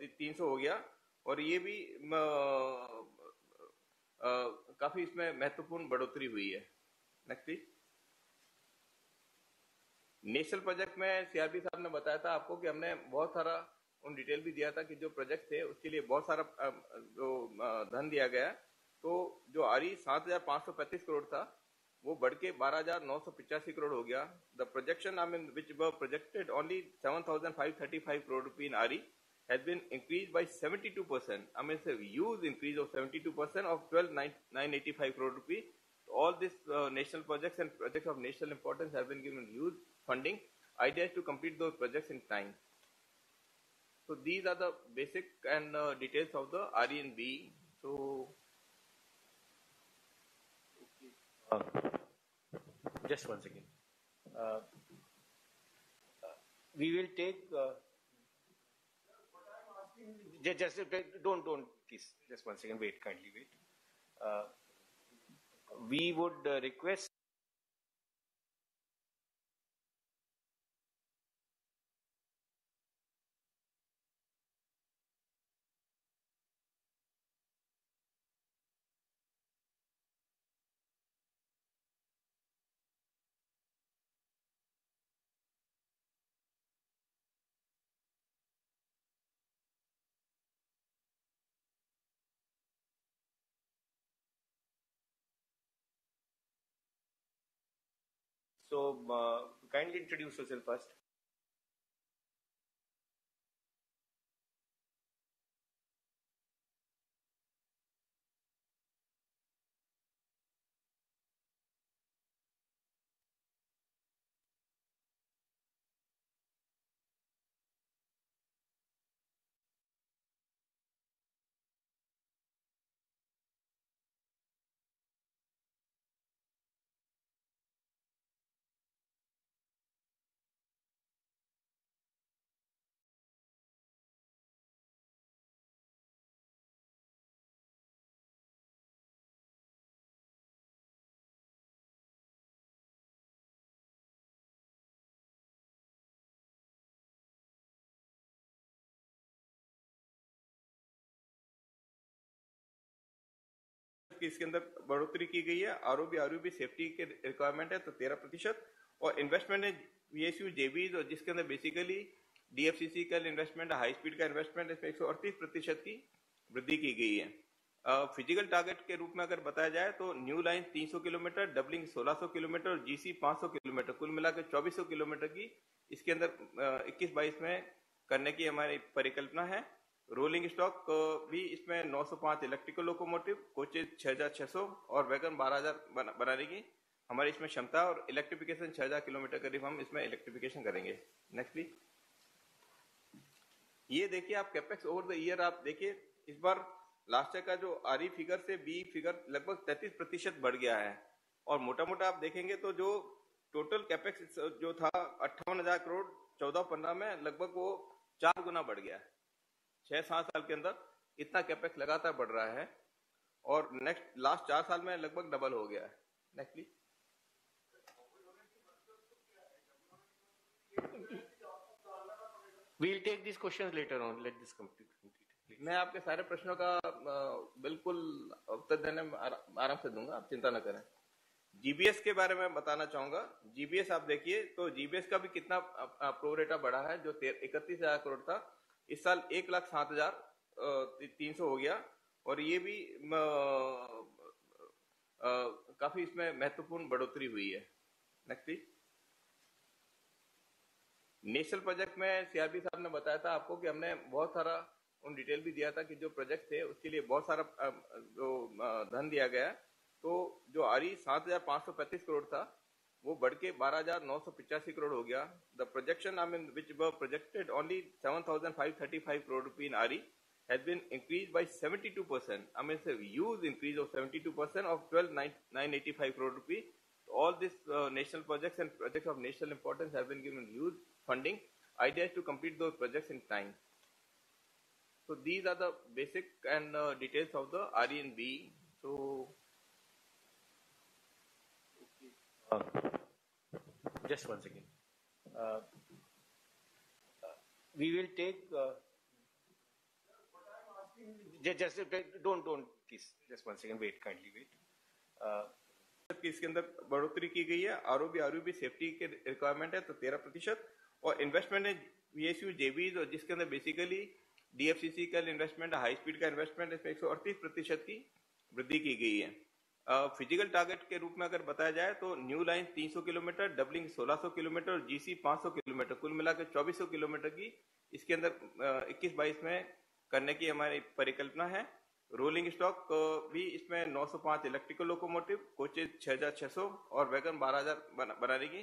300 हो गया। और ये भी काफी इसमें महत्वपूर्ण बढ़ोतरी हुई है। नेक्स्ट नेशनल प्रोजेक्ट में सीआरपी साहब ने बताया था आपको कि हमने बहुत सारा उन डिटेल भी दिया था कि जो प्रोजेक्ट थे उसके लिए बहुत सारा जो धन दिया गया। तो जो आरई 7,535 करोड़ था वो बढ़ के 12,985 करोड़ हो गया। The projection I mean which were projected only 7,535 crore rupee in RE has been increased by 72%. I mean, it's a huge increase of 72% of 12,985 crore rupees. So all these national projects and projects of national importance have been given huge funding. Idea is to complete those projects in time. So these are the basic and details of the RE and BE. So, just once again, we will take. Just don't please. Just one second. Wait, kindly wait. We would request. So kindly introduce yourself first. कि इसके अंदर बढ़ोतरी की गई है। ROB ROB safety के requirement है तो 13%। और इन्वेस्टमेंट है वीएसयू जेवी और जिसके अंदर बेसिकली डीएफसीसी का इन्वेस्टमेंट हाई स्पीड का इन्वेस्टमेंट इसमें 138% की वृद्धि की गई है। फिजिकल टारगेट के रूप में अगर बताया जाए तो new line 300 kilometre, doubling 1600 kilometre और जीसी 500 किलोमीटर, कुल मिलाकर 2400 किलोमीटर की इसके अंदर 21-22 में करने की हमारी परिकल्पना है। रोलिंग स्टॉक भी इसमें 905 इलेक्ट्रिकल लोकोमोटिव, कोचेज 6,600 और वैगन 12,000 बनाने की हमारी इसमें क्षमता। और इलेक्ट्रिफिकेशन 6,000 किलोमीटर करीब हम इसमें इलेक्ट्रिफिकेशन करेंगे। Next please. ये देखिए आप कैपेक्स ओवर द ईयर। आप देखिए इस बार लास्ट ईयर का जो आरई फिगर से बी फिगर लगभग 33% बढ़ गया है। और मोटा मोटा आप देखेंगे तो जो टोटल कैपेक्स जो था 58,000 करोड़ 14-15 में लगभग वो 4 गुना बढ़ गया है। 6-7 साल के अंदर इतना कैपेक्स लगातार बढ़ रहा है और नेक्स्ट लास्ट 4 साल में लगभग डबल हो गया है। Next please. We will take this questions later on, let this complete. मैं आपके सारे प्रश्नों का बिल्कुल उत्तर देने में आराम से दूंगा, आप चिंता ना करें। जीबीएस के बारे में बताना चाहूंगा। जीबीएस आप देखिए तो जीबीएस का भी कितना प्रोरेटा बढ़ा है। जो 31,000 करोड़ था इस साल 1,07,300 हो गया। और ये भी काफी इसमें महत्वपूर्ण बढ़ोतरी हुई है। नेक्स्ट नेशनल प्रोजेक्ट में सीआरबी साहब ने बताया था आपको कि हमने बहुत सारा उन डिटेल भी दिया था कि जो प्रोजेक्ट थे उसके लिए बहुत सारा जो धन दिया गया। तो जो आरई 7,535 करोड़ था वो बढ़ के 12,985 करोड़ हो गया। The projection I mean which were projected only 7,535 crore rupee in RE has been increase by 72%। I mean it's huge increase of 72% of 12,985 crore rupee. All this national projects and projects of national importance have been given huge funding. Idea is to complete those projects in time. So these are the basic and details of the RE and B. So just once again, we will take just don't please just one second wait kindly wait इसके अंदर बढ़ोतरी की गई है। ROB safety के requirement है तो 13% और इन्वेस्टमेंट है वीएसयू जेवी और जिसके अंदर बेसिकली डीएफसीसी का इन्वेस्टमेंट हाई स्पीड का इन्वेस्टमेंट इसमें 138% की वृद्धि की गई है। फिजिकल टारगेट के रूप में अगर बताया जाए तो new line 300 kilometre, doubling 1600 kilometre और जीसी 500 किलोमीटर, कुल मिलाकर 2400 किलोमीटर की इसके अंदर 21-22 में करने की हमारी परिकल्पना है। रोलिंग स्टॉक भी इसमें 905 इलेक्ट्रिकल लोकोमोटिव, कोचेज 6600 और वैगन 12000 बनाने की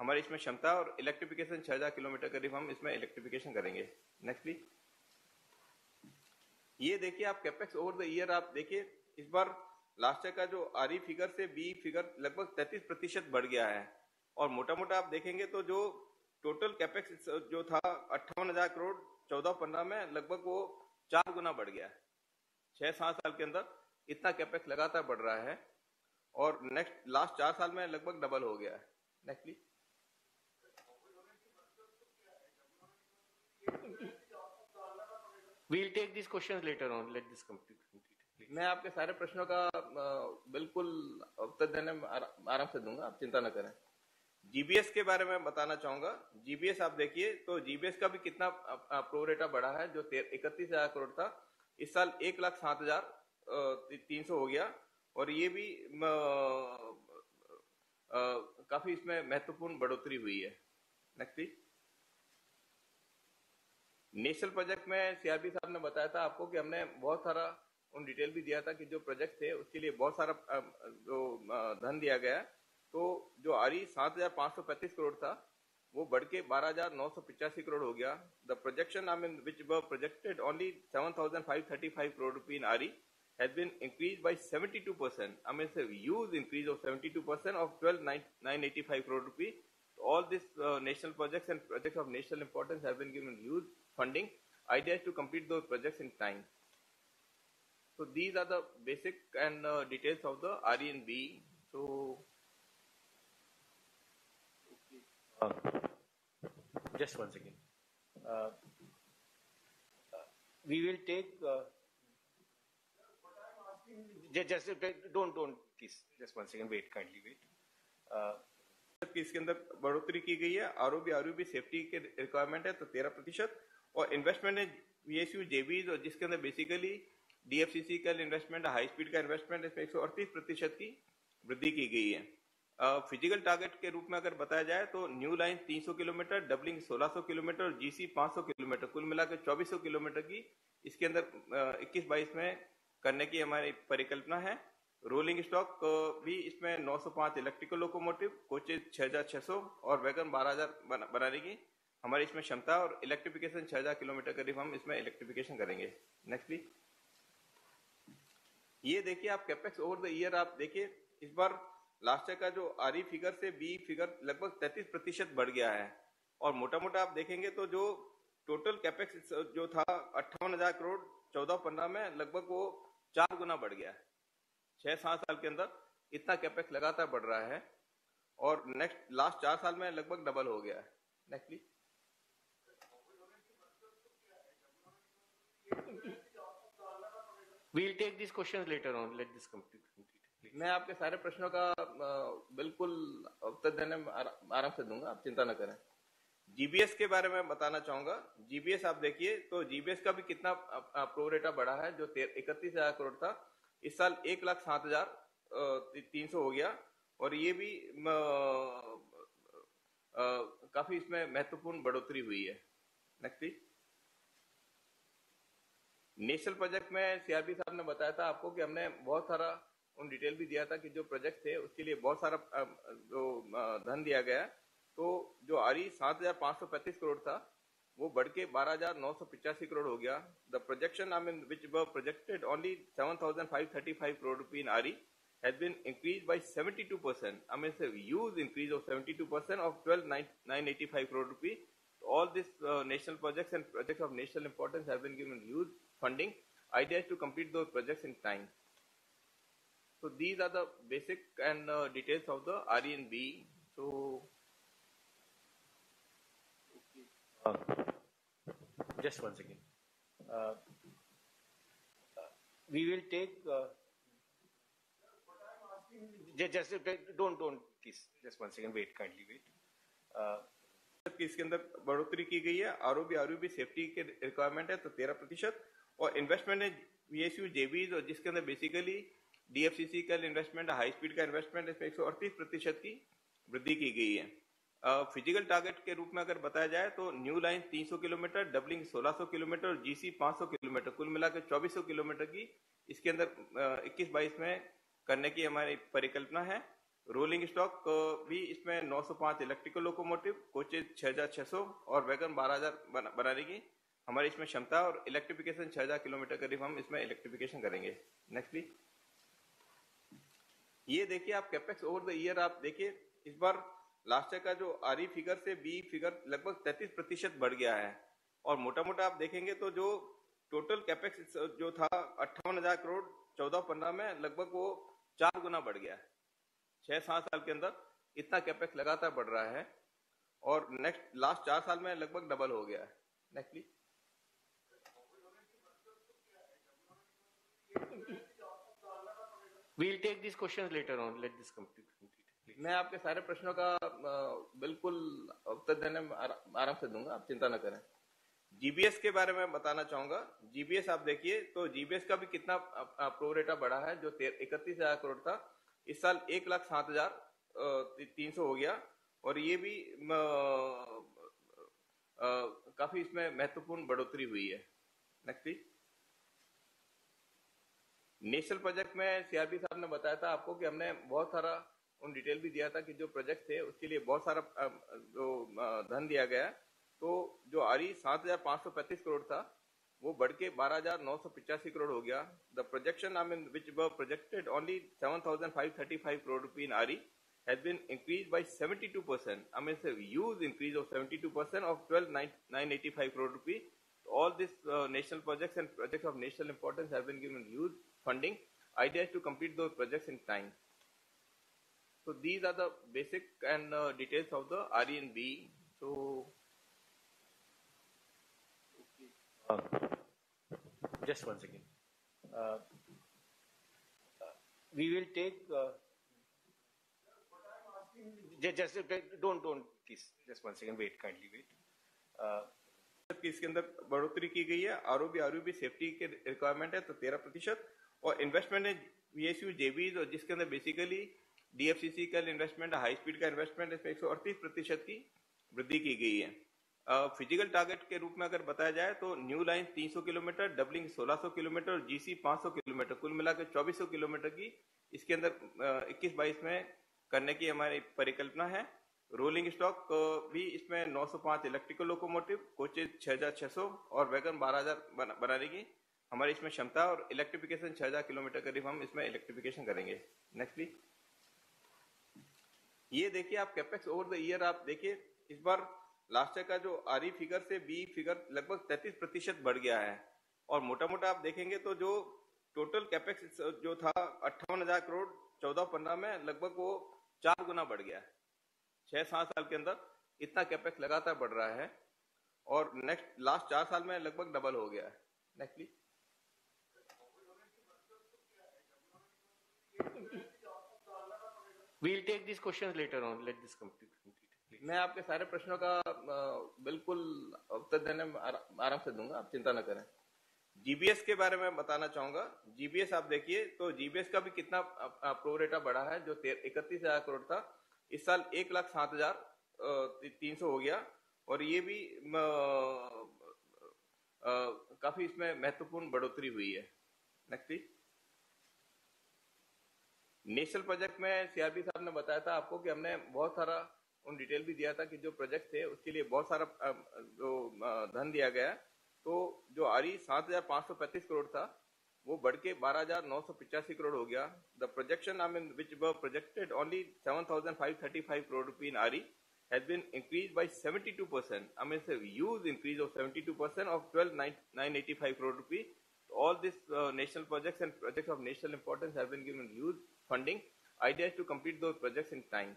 हमारी इसमें क्षमता और इलेक्ट्रिफिकेशन 6000 किलोमीटर करीब हम इसमें इलेक्ट्रिफिकेशन करेंगे। Next please. ये देखिए आप कैपेक्स ओवर द ईयर, आप देखिए इस बार लास्ट ईयर का जो आरई फिगर से बी फिगर लगभग 33% बढ़ गया है और मोटा मोटा आप देखेंगे तो जो टोटल कैपेक्स जो था 58,000 करोड़ 14-15 में लगभग वो 4 गुना बढ़ गया है। 6-7 साल के अंदर इतना कैपेक्स लगातार बढ़ रहा है और नेक्स्ट लास्ट 4 साल में लगभग डबल हो गया है। Next please. We'll take these questions later on. Let this complete. मैं आपके सारे प्रश्नों का बिल्कुल उत्तर देने में आराम से दूंगा, आप चिंता न करें। जीबीएस के बारे में बताना चाहूंगा। जीबीएस आप देखिए तो जीबीएस का भी कितना प्रोरेटा बढ़ा है, जो 31,000 करोड़ था इस साल 1,07,300 हो गया और ये भी काफी इसमें महत्वपूर्ण बढ़ोतरी हुई है। Next please. नेशनल प्रोजेक्ट में सीआरपी साहब ने बताया था आपको कि हमने बहुत सारा उन डिटेल भी दिया था कि जो प्रोजेक्ट थे उसके लिए बहुत सारा जो धन दिया गया, तो जो आरई 7,535 करोड़ था वो बढ़ के 12,985 करोड़ हो गया। The projection I mean which were projected only 7,535 crore rupee in RE has been increase by 72%, I mean huge increase of 72% of 12,985 crore rupee. All these national projects and projects of national importance have been given huge funding. Idea is to complete those projects in time. So these are the basic and details of the RE and B. So just once again, we will take. Just don't please. Just once again, wait kindly wait. इसके अंदर बढ़ोतरी की गई है। ROB safety के requirement है तो 13% और इन्वेस्टमेंट है वीएसयू जेवी और जिसके अंदर बेसिकली डीएफसीसी का इन्वेस्टमेंट हाई स्पीड का इन्वेस्टमेंट इसमें 138% की वृद्धि की गई है। फिजिकल टारगेट के रूप में अगर बताया जाए तो new line 300 kilometre, doubling 1600 kilometre और जीसी 500 किलोमीटर, कुल मिलाकर 2400 किलोमीटर की इसके अंदर 21-22 में करने की हमारी परिकल्पना है। रोलिंग स्टॉक भी इसमें 905 इलेक्ट्रिकल लोकोमोटिव, कोचेज 6600 और वैगन 12000 बनाने की हमारी इसमें क्षमता और इलेक्ट्रिफिकेशन 6000 किलोमीटर करीब हम इसमें इलेक्ट्रिफिकेशन करेंगे। Next please. ये देखिए आप कैपेक्स ओवर द ईयर, आप देखिए इस बार लास्ट ईयर का जो आरई फिगर से बी फिगर लगभग 33% बढ़ गया है और मोटा मोटा आप देखेंगे तो जो टोटल कैपेक्स जो था 58,000 करोड़ 14-15 में लगभग वो 4 गुना बढ़ गया है। 6-7 साल के अंदर इतना कैपेक्स लगातार बढ़ रहा है और नेक्स्ट लास्ट 4 साल में लगभग डबल हो गया है। Next please. We'll take these questions later on. Let this complete. मैं आपके सारे प्रश्नों का बिल्कुल उत्तर देने में आराम से दूंगा, आप चिंता न करें। जीबीएस के बारे में बताना चाहूंगा। जीबीएस आप देखिए तो जीबीएस का भी कितना प्रोरेटा बढ़ा है, जो 31,000 करोड़ था इस साल 1,07,300 हो गया और ये भी काफी इसमें महत्वपूर्ण बढ़ोतरी हुई है। नेक्स्ट। नेशनल प्रोजेक्ट में सीआरबी साहब ने बताया था आपको कि हमने बहुत सारा उन डिटेल भी दिया था कि जो प्रोजेक्ट थे उसके लिए बहुत सारा जो धन दिया गया, तो जो आरई 7,535 करोड़ था वो बढ़ के 12,985 करोड़ हो गया। The projection, which were projected only 7,535 crore rupee in RE has been increased by 72%. It's a huge increase of 72% of 12,985 crore rupee. All these national projects and projects of national importance have been given huge funding. Idea is to complete those projects in time. So these are the basic and details of the RE and BE. So just once again. we will take just don't kiss, just one second, wait, kindly wait. इसके अंदर बढ़ोतरी की गई है, ROB RE safety के requirement है तो 13% और इन्वेस्टमेंट है वीएसयू जेवी और जिसके अंदर बेसिकली डीएफसीसी का इन्वेस्टमेंट, हाई स्पीड का इन्वेस्टमेंट, इसमें 138% की वृद्धि की गई है। फिजिकल टारगेट के रूप में अगर बताया जाए तो new line 300 kilometre, doubling 1600 kilometre और जीसी 500 किलोमीटर, कुल मिलाकर 2400 किलोमीटर की इसके अंदर 21-22 में करने की हमारी परिकल्पना है। रोलिंग स्टॉक भी इसमें 905 इलेक्ट्रिकल लोकोमोटिव, कोचेज 6600 और वैगन 12000 बनाने की हमारी इसमें क्षमता और इलेक्ट्रिफिकेशन 6000 किलोमीटर करीब हम इसमें इलेक्ट्रिफिकेशन करेंगे। Next please. ये देखिए आप कैपेक्स ओवर द ईयर, आप देखिए इस बार लास्ट ईयर का जो आरई फिगर से बी फिगर लगभग 33% बढ़ गया है और मोटा मोटा आप देखेंगे तो जो टोटल कैपेक्स जो था 58,000 करोड़ 14-15 में लगभग वो 4 गुना बढ़ गया है। 6-7 साल के अंदर इतना कैपेक्स लगातार बढ़ रहा है और नेक्स्ट लास्ट 4 साल में लगभग डबल हो गया है। Next please. We will take this questions later on, let this complete. मैं आपके सारे प्रश्नों का बिल्कुल उत्तर देने में आराम से दूंगा, आप चिंता ना करें। जीबीएस के बारे में बताना चाहूंगा। जीबीएस आप देखिए तो जीबीएस का भी कितना प्रोरेटा बढ़ा है, जो 31,000 करोड़ था इस साल 1,07,300 हो गया और ये भी काफी इसमें महत्वपूर्ण बढ़ोतरी हुई है। नेक्स्ट। नेशनल प्रोजेक्ट में सीआरपी साहब ने बताया था आपको कि हमने बहुत सारा उन डिटेल भी दिया था कि जो प्रोजेक्ट थे उसके लिए बहुत सारा जो धन दिया गया, तो जो आरई 7,535 करोड़ था वो बढ़ के 12,985 करोड़ हो गया। The projection I mean which were projected only 7,535 crore rupee in RE has been increase by 72%, I mean huge increase of 72% of 12,985 crore rupee. All this national projects and projects of national importance have been given huge funding ideas to complete those projects in time. So these are the basic and details of the RE and B. So just once again, we will take just don't kiss, just once again, wait, kindly wait. इसके अंदर बढ़ोतरी की गई है, ROB RE safety के requirement है तो 13% और इन्वेस्टमेंट है वीएसयू जेवी और जिसके अंदर बेसिकली डीएफसीसी का इन्वेस्टमेंट, हाई स्पीड का इन्वेस्टमेंट, इसमें 138% की वृद्धि की गई है। फिजिकल टारगेट के रूप में अगर बताया जाए तो new line 300 kilometre, doubling 1600 kilometre और जीसी 500 किलोमीटर, कुल मिलाकर 2400 किलोमीटर की इसके अंदर 21-22 में करने की हमारी परिकल्पना है। रोलिंग स्टॉक भी इसमें 905 इलेक्ट्रिकल लोकोमोटिव, कोचेज 6600 और वैगन 12000 बनाने की हमारी इसमें क्षमता और इलेक्ट्रिफिकेशन 6000 किलोमीटर करीब हम इसमें इलेक्ट्रिफिकेशन करेंगे। Next please. ये देखिए आप कैपेक्स ओवर द ईयर, आप देखिए इस बार लास्ट ईयर का जो आरई फिगर से बी फिगर लगभग 33% बढ़ गया है और मोटा मोटा आप देखेंगे तो जो टोटल कैपेक्स जो था 58,000 करोड़ 14-15 में लगभग वो 4 गुना बढ़ गया है। 6-7 साल के अंदर इतना कैपेक्स लगातार बढ़ रहा है और नेक्स्ट लास्ट 4 साल में लगभग डबल हो गया है। Next please. We will take these questions later on. Let this complete. मैं आपके सारे प्रश्नों का बिल्कुल उत्तर देने में आराम से दूंगा, आप चिंता ना करें। जीबीएस के बारे में बताना चाहूंगा। जीबीएस आप देखिए तो जीबीएस का भी कितना प्रोरेटा बढ़ा है, जो 31,000 करोड़ था इस साल 1,07,300 हो गया और ये भी काफी इसमें महत्वपूर्ण बढ़ोतरी हुई है। Next please. नेशनल प्रोजेक्ट में सीआरपी साहब ने बताया था आपको कि हमने बहुत सारा उन डिटेल भी दिया था कि जो प्रोजेक्ट थे उसके लिए बहुत सारा जो धन दिया गया, तो जो आरई 7,535 करोड़ था वो बढ़ के 12,985 करोड़ हो गया। The projection I mean which were projected only 7,535 crore rupee in RE has been increase by 72%, I mean huge increase of 72% of 12,985 crore rupee. All these national projects and projects of national importance have been given huge funding ideas to complete those projects in time.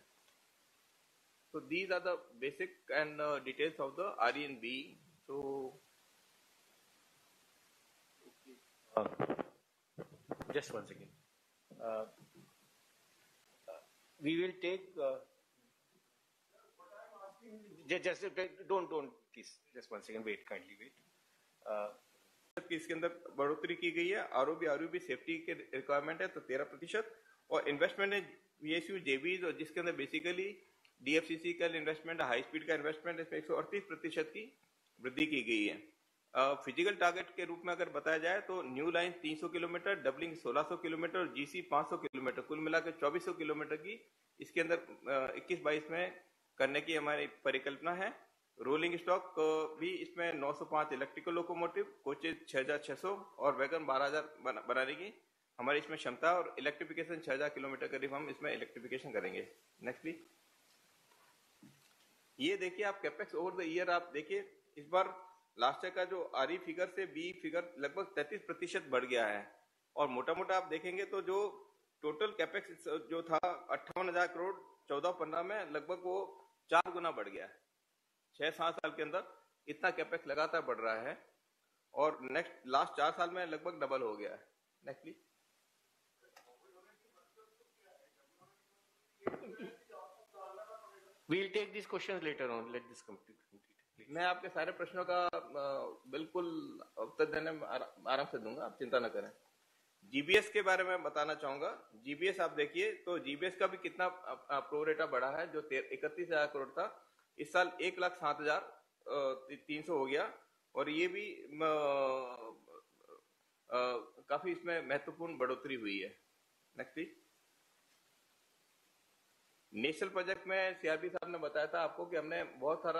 So these are the basic and details of the RE and B. So just once again. We will take. Don't please. Just once again. Wait kindly. Wait. इसके अंदर बढ़ोतरी की गई है. ROB safety के requirement है तो 13% और इन्वेस्टमेंट है वीएसयू जेवी और जिसके अंदर बेसिकली डीएफसीसी का इन्वेस्टमेंट हाई स्पीड का इन्वेस्टमेंट इसमें 138% की वृद्धि की गई है. फिजिकल टारगेट के रूप में अगर बताया जाए तो new line 300 kilometre, doubling 1600 kilometre और जीसी 500 किलोमीटर, कुल मिलाकर 2400 किलोमीटर की इसके अंदर 21-22 में करने की हमारी परिकल्पना है. रोलिंग स्टॉक भी इसमें 905 इलेक्ट्रिकल लोकोमोटिव, कोचेज 6600 और वैगन 12000 बनाने की हमारी इसमें क्षमता और इलेक्ट्रिफिकेशन 6000 किलोमीटर करीब हम इसमें इलेक्ट्रिफिकेशन करेंगे. Next please. ये देखिए आप कैपेक्स ओवर द ईयर. आप देखिए इस बार लास्ट ईयर का जो आरई फिगर से बी फिगर लगभग 33% बढ़ गया है और मोटा मोटा आप देखेंगे तो जो टोटल कैपेक्स जो था 58,000 करोड़ 14-15 में लगभग वो 4 गुना बढ़ गया है. 6-7 साल के अंदर इतना कैपेक्स लगातार बढ़ रहा है और नेक्स्ट लास्ट 4 साल में लगभग डबल हो गया है. Next please. We'll take these questions later on. Let this complete. मैं आपके सारे प्रश्नों का बिल्कुल उत्तर देने में आराम से दूंगा, आप चिंता ना करें. जीबीएस के बारे में बताना चाहूंगा. जीबीएस आप देखिए तो जीबीएस का भी कितना प्रोरेटा बढ़ा है. जो 31,000 करोड़ था इस साल 1,07,300 हो गया और ये भी काफी इसमें महत्वपूर्ण बढ़ोतरी हुई है. Next please. नेशनल प्रोजेक्ट में सीआरबी साहब ने बताया था आपको कि हमने बहुत सारा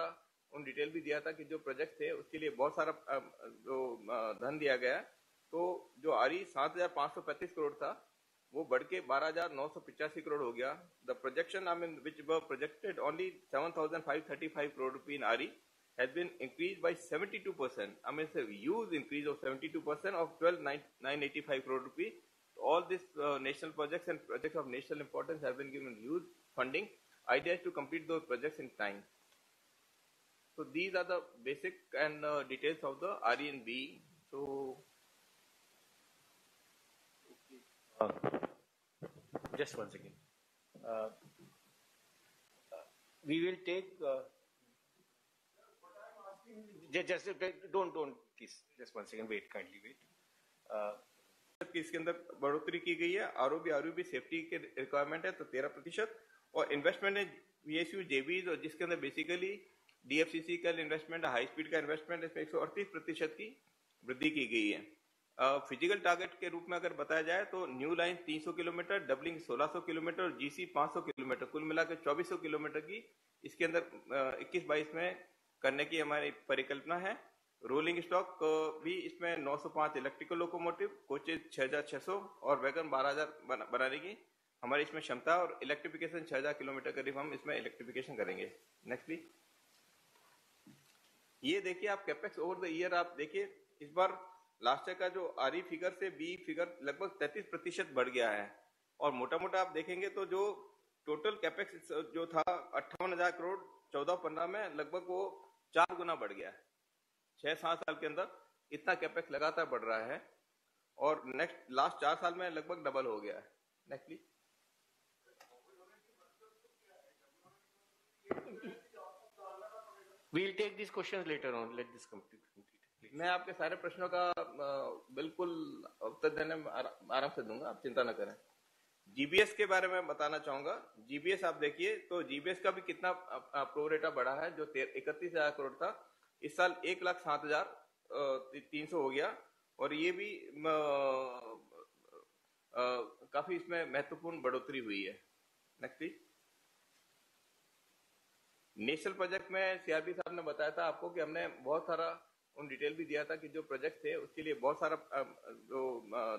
उन डिटेल भी दिया था कि जो प्रोजेक्ट थे उसके लिए बहुत सारा जो धन दिया गया. तो जो आरई 7,535 करोड़ था वो बढ़ के 12,985 करोड़ हो गया. The projection I mean which were projected only 7,535 crore rupee in RE has been increase by 72%. I mean huge increase of 72% of 12,985 crore rupee. All these national projects and projects of national importance have been given huge funding. Idea is to complete those projects in time. So these are the basic and details of the RE and BE. So just once again, we will take. Just don't please. Just once again, wait kindly, wait. इसके अंदर बढ़ोतरी की गई है. ROB safety के requirement है तो 13% और इन्वेस्टमेंट है वीएसयू जेवी और जिसके अंदर बेसिकली डीएफसीसी का इन्वेस्टमेंट हाई स्पीड का इन्वेस्टमेंट इसमें 138% की वृद्धि की गई है. फिजिकल टारगेट के रूप में अगर बताया जाए तो new line 300 kilometre, doubling 1600 kilometre और जीसी 500 किलोमीटर, कुल मिलाकर 2400 किलोमीटर की इसके अंदर 21-22 में करने की हमारी परिकल्पना है. रोलिंग स्टॉक भी इसमें 905 इलेक्ट्रिकल लोकोमोटिव, कोचेज 6600 और वैगन 12000 बनाने की हमारी इसमें क्षमता और इलेक्ट्रिफिकेशन 6000 किलोमीटर करीब हम इसमें इलेक्ट्रिफिकेशन करेंगे. Next please. ये देखिए आप कैपेक्स ओवर द ईयर. आप देखिए इस बार लास्ट ईयर का जो आरई फिगर से बी फिगर लगभग 33% बढ़ गया है और मोटा मोटा आप देखेंगे तो जो टोटल कैपेक्स जो था 58,000 करोड़ 14-15 में लगभग वो 4 गुना बढ़ गया है. 6-7 साल के अंदर इतना कैपेक्स लगातार बढ़ रहा है और नेक्स्ट लास्ट 4 साल में लगभग डबल हो गया है. Next please. We'll take these questions later on. Let this complete. मैं आपके सारे प्रश्नों का बिल्कुल उत्तर देने में आराम से दूंगा, आप चिंता ना करें. जीबीएस के बारे में बताना चाहूंगा. जीबीएस आप देखिए तो जीबीएस का भी कितना प्रोरेटा बढ़ा है. जो 31,000 करोड़ था इस साल 1,07,300 हो गया और ये भी काफी इसमें महत्वपूर्ण बढ़ोतरी हुई है. Next please. नेशनल प्रोजेक्ट में सीआरपी साहब ने बताया था आपको कि हमने बहुत सारा उन डिटेल भी दिया था कि जो प्रोजेक्ट थे उसके लिए बहुत सारा जो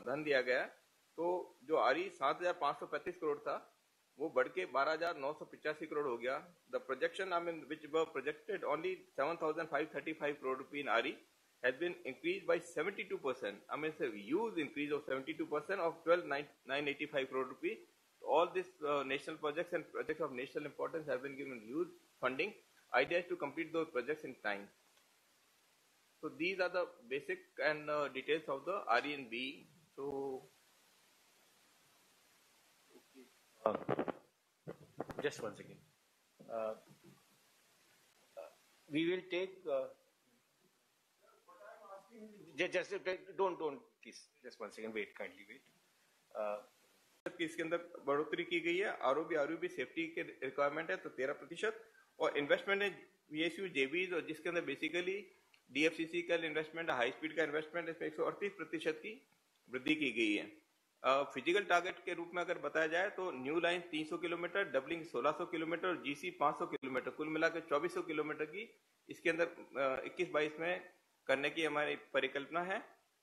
धन दिया गया. तो जो आरई 7,535 करोड़ था वो बढ़ के 12,985 करोड़ हो गया. The projection I mean which were projected only 7,535 crore rupee in RE has been increase by 72%. I mean huge increase of 72% of 12,985 crore rupee. All this national projects and projects of national importance have been given huge funding. Idea is to complete those projects in time. So these are the basic and details of the RE and B. So Just once again, we will take. Just don't please. Just once again, wait kindly wait. Case के अंदर बढ़ोतरी की गई है, ROB safety के requirement है तो 13% और इन्वेस्टमेंट है वीएसयू जेवी और जिसके अंदर बेसिकली डीएफसीसी का इन्वेस्टमेंट, हाई स्पीड का इन्वेस्टमेंट, इसमें 138% की वृद्धि की गई है। फिजिकल टारगेट के रूप में अगर बताया जाए तो new line 300 kilometre, doubling 1600 kilometre और जीसी 500 किलोमीटर, कुल मिलाकर 2400 किलोमीटर की इसके अंदर 21-22 में करने की हमारी परिकल्पना है।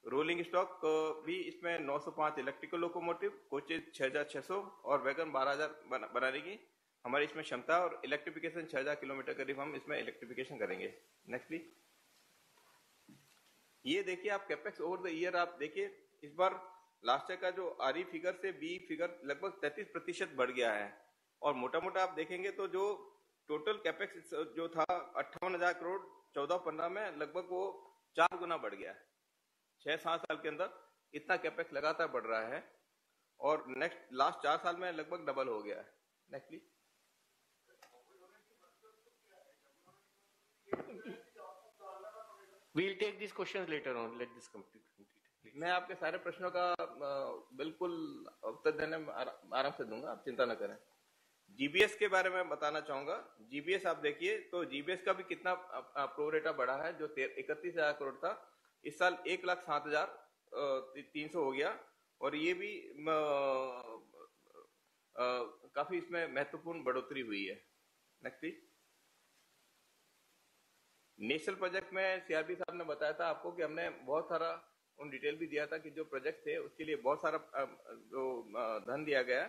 रोलिंग स्टॉक भी इसमें 905 इलेक्ट्रिकल लोकोमोटिव, कोचेज 6600 और वैगन 12000 बनाने की हमारी इसमें क्षमता और इलेक्ट्रिफिकेशन 6000 किलोमीटर करीब हम इसमें इलेक्ट्रिफिकेशन करेंगे। Next please. ये देखिए आप कैपेक्स ओवर द ईयर, आप देखिए इस बार लास्ट ईयर का जो आरई फिगर से बी फिगर लगभग 33% बढ़ गया है और मोटा मोटा आप देखेंगे तो जो टोटल कैपेक्स जो था 58,000 करोड़ 14-15 में लगभग वो 4 गुना बढ़ गया है। 6-7 साल के अंदर इतना कैपेक्स लगातार बढ़ रहा है और नेक्स्ट लास्ट 4 साल में लगभग डबल हो गया है। Next please. We will take this questions later on, let this complete. मैं आपके सारे प्रश्नों का बिल्कुल उत्तर देने में आराम से दूंगा, आप चिंता ना करें। जीबीएस के बारे में बताना चाहूंगा। जीबीएस आप देखिए तो जीबीएस का भी कितना प्रोरेटा बढ़ा है, जो 31,000 करोड़ था इस साल 1,07,300 हो गया और ये भी काफी इसमें महत्वपूर्ण बढ़ोतरी हुई है। Next please. नेशनल प्रोजेक्ट में सीआरबी साहब ने बताया था आपको कि हमने बहुत सारा उन डिटेल भी दिया था कि जो प्रोजेक्ट थे उसके लिए बहुत सारा जो धन दिया गया,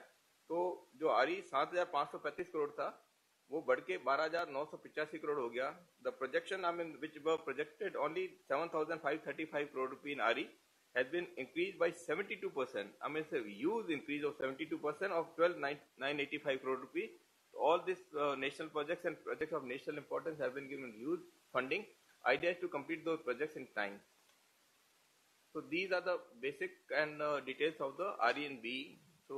तो जो आरई 7,535 करोड़ था वो बढ़ के 12,985 करोड़ हो गया। The projection I mean which were projected only 7,535 crore rupee in RE has been increase by 72%, I mean huge increase of 72% of 12,985 crore rupee. All these national projects and projects of national importance have been given huge funding. Idea is to complete those projects in time. So these are the basic and details of the RE and BE. So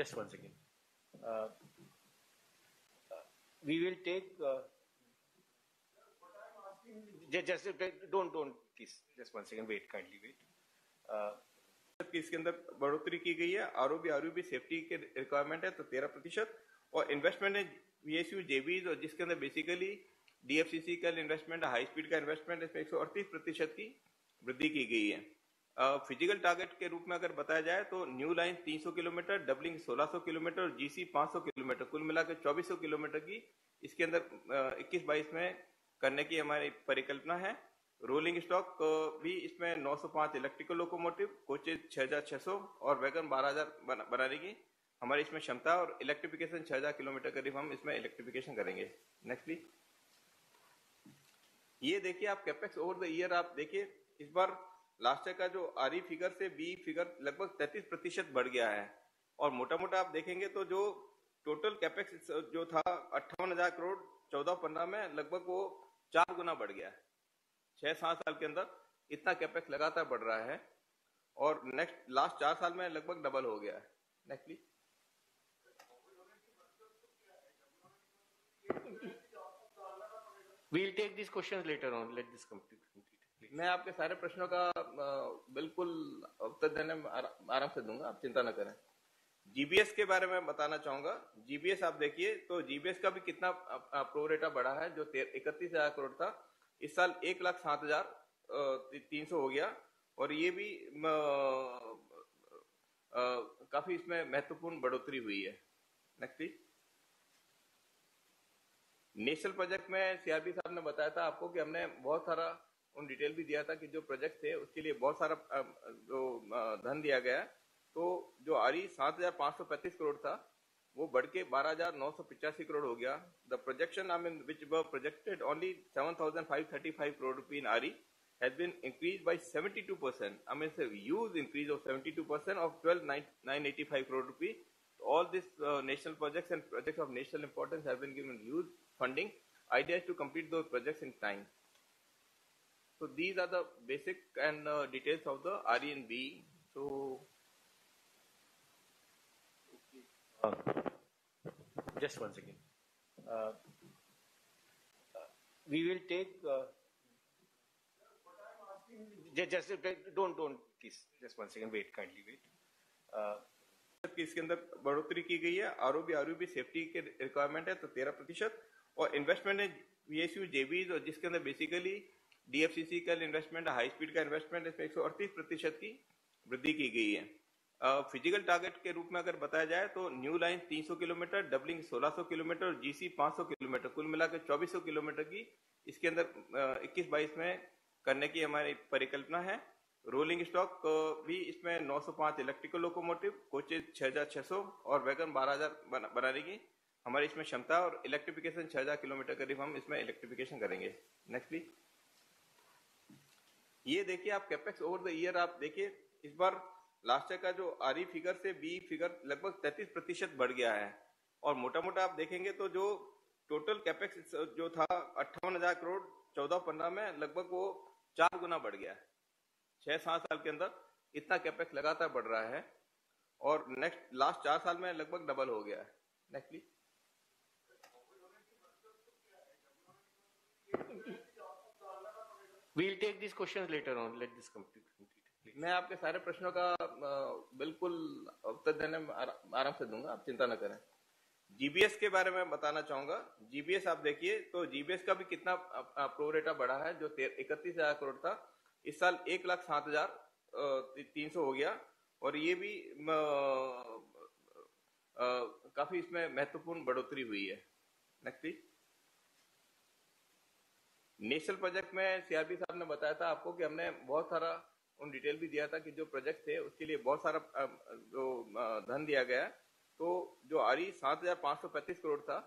just once again, we will take. Just don't please. Just once again, wait kindly wait. इसके अंदर बढ़ोतरी की गई है, ROB safety के requirement है तो 13% और इन्वेस्टमेंट है वीएसयू जेवी और जिसके अंदर बेसिकली डीएफसीसी का इन्वेस्टमेंट, हाई स्पीड का इन्वेस्टमेंट, इसमें 138% की वृद्धि की गई है। फिजिकल टारगेट के रूप में अगर बताया जाए तो new line 300 kilometre, doubling 1600 kilometre और जीसी 500 किलोमीटर, कुल मिलाकर 2400 किलोमीटर की इसके अंदर 21-22 में करने की हमारी परिकल्पना है। रोलिंग स्टॉक भी इसमें 905 इलेक्ट्रिकल लोकोमोटिव, कोचेज 6600 और वैगन 12000 बनाने की हमारी इसमें क्षमता और इलेक्ट्रिफिकेशन 6000 किलोमीटर करीब हम इसमें इलेक्ट्रिफिकेशन करेंगे। Next please. ये देखिए आप कैपेक्स ओवर द ईयर, आप देखिए इस बार लास्ट ईयर का जो आरई फिगर से बी फिगर लगभग 33% बढ़ गया है और मोटा मोटा आप देखेंगे तो जो टोटल कैपेक्स जो था 58,000 करोड़ 14-15 में लगभग वो 4 गुना बढ़ गया है। 6-7 साल के अंदर इतना कैपेक्स लगातार बढ़ रहा है और नेक्स्ट लास्ट 4 साल में लगभग डबल हो गया है। Next please. We will take this questions later on, let this complete. मैं आपके सारे प्रश्नों का बिल्कुल उत्तर देने में आराम से दूंगा, आप चिंता ना करें। जीबीएस के बारे में बताना चाहूंगा। जीबीएस आप देखिए तो जीबीएस का भी कितना प्रोरेटा बढ़ा है, जो 31,000 करोड़ था इस साल 1,07,300 हो गया और ये भी काफी इसमें महत्वपूर्ण बढ़ोतरी हुई है। Next please. नेशनल प्रोजेक्ट में सीआरपी साहब ने बताया था आपको कि हमने बहुत सारा उन डिटेल भी दिया था कि जो प्रोजेक्ट थे उसके लिए बहुत सारा जो धन दिया गया, तो जो आरई 7,535 करोड़ था वो बढ़ के 12,985 करोड़ हो गया। The projection I mean which were projected only 7,535 crore rupee in RE has been increase by 72%, I mean huge increase of 72% of 12,985 crore rupee. All this national projects and projects of national importance have been given huge funding. Idea is to complete those projects in time. So these are the basic and details of the RE and B. So just once again, we will take. Just don't please. Just once again, wait kindly wait. इसके अंदर बढ़ोतरी की गई है. ROB safety के requirement है तो 13% और इन्वेस्टमेंट है वीएसयू जेवी और जिसके अंदर बेसिकली डीएफसीसी का इन्वेस्टमेंट, हाई स्पीड का इन्वेस्टमेंट, इसमें 138% की वृद्धि की गई है. फिजिकल टारगेट के रूप में अगर बताया जाए तो new line 300 kilometre, doubling 1600 kilometre और जीसी 500 किलोमीटर, कुल मिलाकर 2400 किलोमीटर की इसके अंदर 21-22 में करने की हमारी परिकल्पना है. रोलिंग स्टॉक भी इसमें 905 इलेक्ट्रिकल लोकोमोटिव, कोचेज 6600 और वैगन 12000 बनाने की हमारी इसमें क्षमता और इलेक्ट्रिफिकेशन 6000 किलोमीटर करीब हम इसमें इलेक्ट्रिफिकेशन करेंगे. Next please. ये देखिए आप कैपेक्स ओवर द ईयर. आप देखिए इस बार लास्ट ईयर का जो आरई फिगर से बी फिगर लगभग 33% बढ़ गया है और मोटा मोटा आप देखेंगे तो जो टोटल कैपेक्स जो था 58,000 करोड़ 14-15 में लगभग वो 4 गुना बढ़ गया है. 6-7 साल के अंदर इतना कैपेक्स लगातार बढ़ रहा है और नेक्स्ट लास्ट 4 साल में लगभग डबल हो गया है. Next please. We will take this questions later on, let this complete. मैं आपके सारे प्रश्नों का बिल्कुल उत्तर देने में आराम से दूंगा, आप चिंता ना करें. जीबीएस के बारे में बताना चाहूंगा. जीबीएस आप देखिए तो जीबीएस का भी कितना प्रोरेटा बढ़ा है. जो 31,000 करोड़ था इस साल 1,07,300 हो गया और ये भी काफी इसमें महत्वपूर्ण बढ़ोतरी हुई है. Next please. नेशनल प्रोजेक्ट में सीआरपी साहब ने बताया था आपको कि हमने बहुत सारा उन डिटेल भी दिया था कि जो प्रोजेक्ट थे उसके लिए बहुत सारा जो धन दिया गया. तो जो आरई 7,535 करोड़ था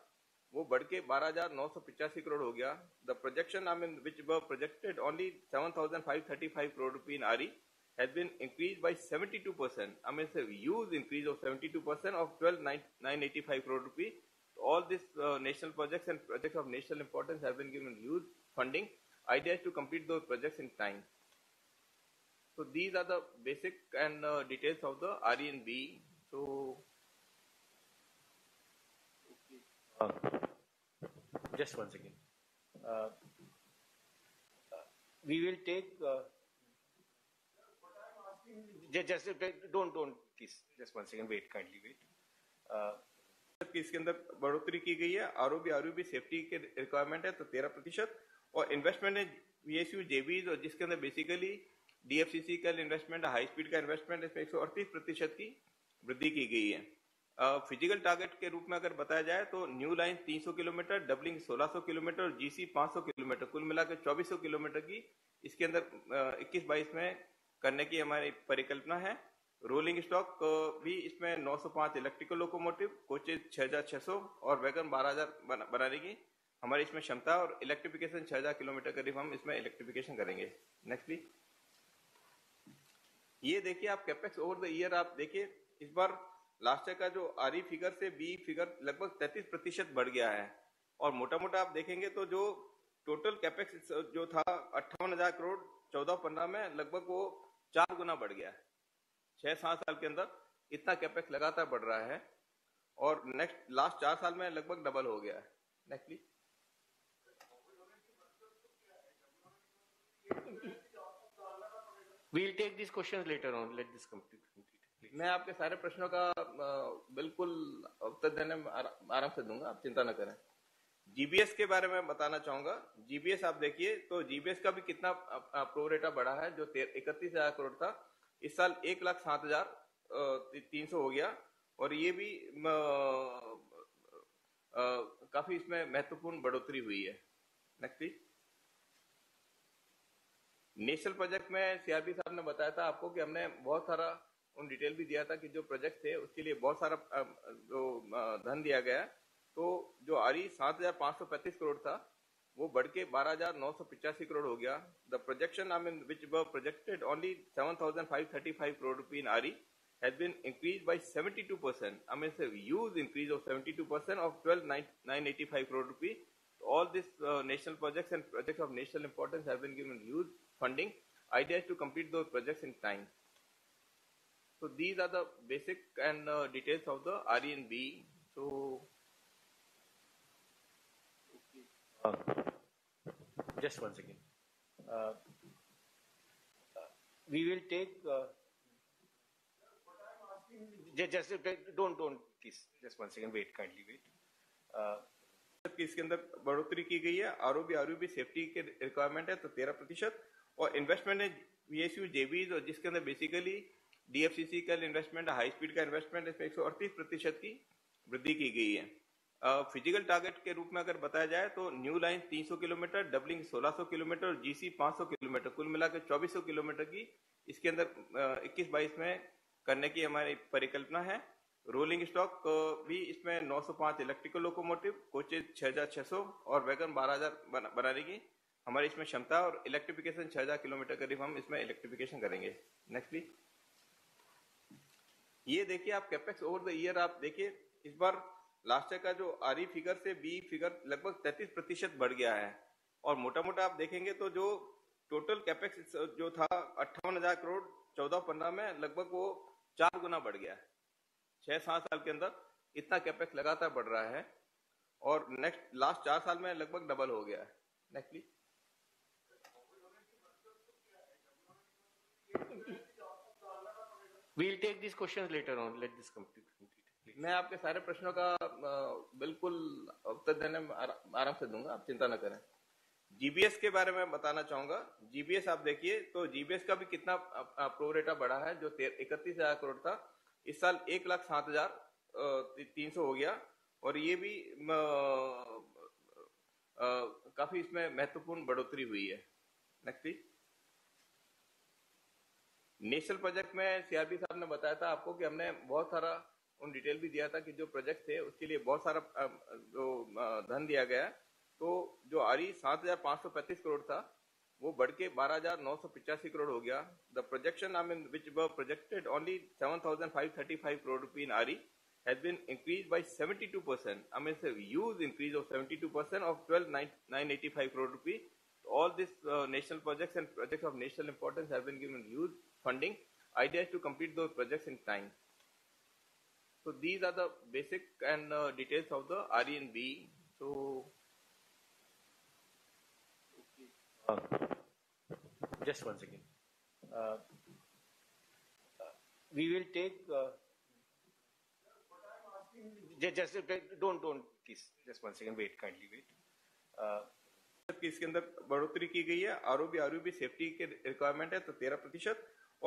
वो बढ़ के 12,985 करोड़ हो गया. The projection I mean which were projected only 7,535 crore रुपये in RE has been increase by 72%. I mean huge increase of 72% of 12,985 crore रुपये. All these national projects and projects of national importance have been given huge funding. Idea is to complete those projects in time. So these are the basic and details of the RE and B. So just once again, we will take. Just don't please. Just once again, wait kindly wait. इसके अंदर बढ़ोतरी की गई है. ROB safety के requirement है तो 13% और इन्वेस्टमेंट है वीएसयू जेवी और जिसके अंदर बेसिकली डीएफसीसी का इन्वेस्टमेंट, हाई स्पीड का इन्वेस्टमेंट, इसमें 138% की वृद्धि की गई है. फिजिकल टारगेट के रूप में अगर बताया जाए तो new line 300 kilometre, doubling 1600 kilometre और जीसी 500 किलोमीटर, कुल मिलाकर 2400 किलोमीटर की इसके अंदर 21-22 में करने की हमारी परिकल्पना है. रोलिंग स्टॉक भी इसमें 905 इलेक्ट्रिकल लोकोमोटिव, कोचेज 6600 और वैगन 12000 बनाने की हमारी इसमें क्षमता और इलेक्ट्रिफिकेशन 6000 किलोमीटर करीब हम इसमें इलेक्ट्रिफिकेशन करेंगे. Next please. ये देखिए आप कैपेक्स ओवर द ईयर. आप देखिए इस बार लास्ट ईयर का जो आरई फिगर से बी फिगर लगभग 33% बढ़ गया है और मोटा मोटा आप देखेंगे तो जो टोटल कैपेक्स जो था 58,000 करोड़ 14-15 में लगभग वो 4 गुना बढ़ गया है. 6-7 साल के अंदर इतना कैपेक्स लगातार बढ़ रहा है और नेक्स्ट लास्ट 4 साल में लगभग डबल हो गया है. Next please. We will take this questions later on, let this complete. मैं आपके सारे प्रश्नों का बिल्कुल उत्तर देने में आराम से दूंगा, आप चिंता ना करें. जीबीएस के बारे में बताना चाहूंगा. जीबीएस आप देखिए तो जीबीएस का भी कितना प्रोरेटा बढ़ा है. जो 31,000 करोड़ था इस साल 1,07,300 हो गया और ये भी काफी इसमें महत्वपूर्ण बढ़ोतरी हुई है. Next please. नेशनल प्रोजेक्ट में सीआरबी साहब ने बताया था आपको कि हमने बहुत सारा उन डिटेल भी दिया था कि जो प्रोजेक्ट थे उसके लिए बहुत सारा जो धन दिया गया. तो जो आरई 7,535 करोड़ था वो बढ़ के 12,985 करोड़ हो गया. The projection I mean which were projected only 7,535 crore रुपये in RE has been increase by 72%. I mean huge increase of 72% of 12,985 crore रुपये. So all these national projects and projects of national importance have been given huge funding. Idea is to complete those projects in time. So these are the basic and details of the RE and BE. So just once again, we will take. Just don't please. Just once again, wait kindly wait. इसके अंदर बढ़ोतरी की गई है, ROB RE safety के requirement है तो 13% और इन्वेस्टमेंट है वीएसयू जेवी और जिसके अंदर बेसिकली डीएफसीसी का इन्वेस्टमेंट हाई स्पीड का इन्वेस्टमेंट इसमें 138% की वृद्धि की गई है। फिजिकल टारगेट के रूप में अगर बताया जाए तो new line 300 kilometre, doubling 1600 kilometre और जीसी 500 किलोमीटर, कुल मिलाकर 2400 किलोमीटर की इसके अंदर 21-22 में करने की हमारी परिकल्पना है। रोलिंग स्टॉक भी इसमें 905 इलेक्ट्रिकल लोकोमोटिव, कोचेज 6600 और वैगन 12000 बनाने की हमारी इसमें क्षमता और इलेक्ट्रिफिकेशन 6000 किलोमीटर करीब हम इसमें इलेक्ट्रिफिकेशन करेंगे। Next please. ये देखिए आप कैपेक्स ओवर द ईयर आप देखिए इस बार लास्ट ईयर का जो आरई फिगर से बी फिगर लगभग 33% बढ़ गया है और मोटा मोटा आप देखेंगे तो जो टोटल कैपेक्स जो था 58,000 करोड़ 14-15 में लगभग वो 4 गुना बढ़ गया है। 6-7 साल के अंदर इतना कैपेक्स लगातार बढ़ रहा है और नेक्स्ट लास्ट 4 साल में लगभग डबल हो गया है। Next please. We'll take these questions later on. Let this complete. मैं आपके सारे प्रश्नों का बिल्कुल उत्तर देने में आराम से दूंगा, आप चिंता ना करें। जीबीएस के बारे में बताना चाहूंगा। जीबीएस आप देखिए तो जीबीएस का भी कितना प्रोरेटा बढ़ा है, जो 31,000 करोड़ था इस साल 1,07,300 हो गया और ये भी काफी इसमें महत्वपूर्ण बढ़ोतरी हुई है। Next please. नेशनल प्रोजेक्ट में सीआरपी साहब ने बताया था आपको कि हमने बहुत सारा उन डिटेल भी दिया था कि जो प्रोजेक्ट थे उसके लिए बहुत सारा जो धन दिया गया, तो जो आरई 7,535 करोड़ था वो बढ़ के 12,985 करोड़ हो गया। The projection I mean which were projected only 7,535 crore rupee in RE has been increase by 72%। I mean huge increase of 72% of 12,985 crore rupee. All these national projects and projects of national importance have been given huge funding. Idea is to complete those projects in time. So these are the basic and details of the RE and BE. So just once again, we will take. Just don't please. Just once again, wait kindly wait. इसके अंदर बढ़ोतरी की गई है, ROB RE safety के requirement है तो 13%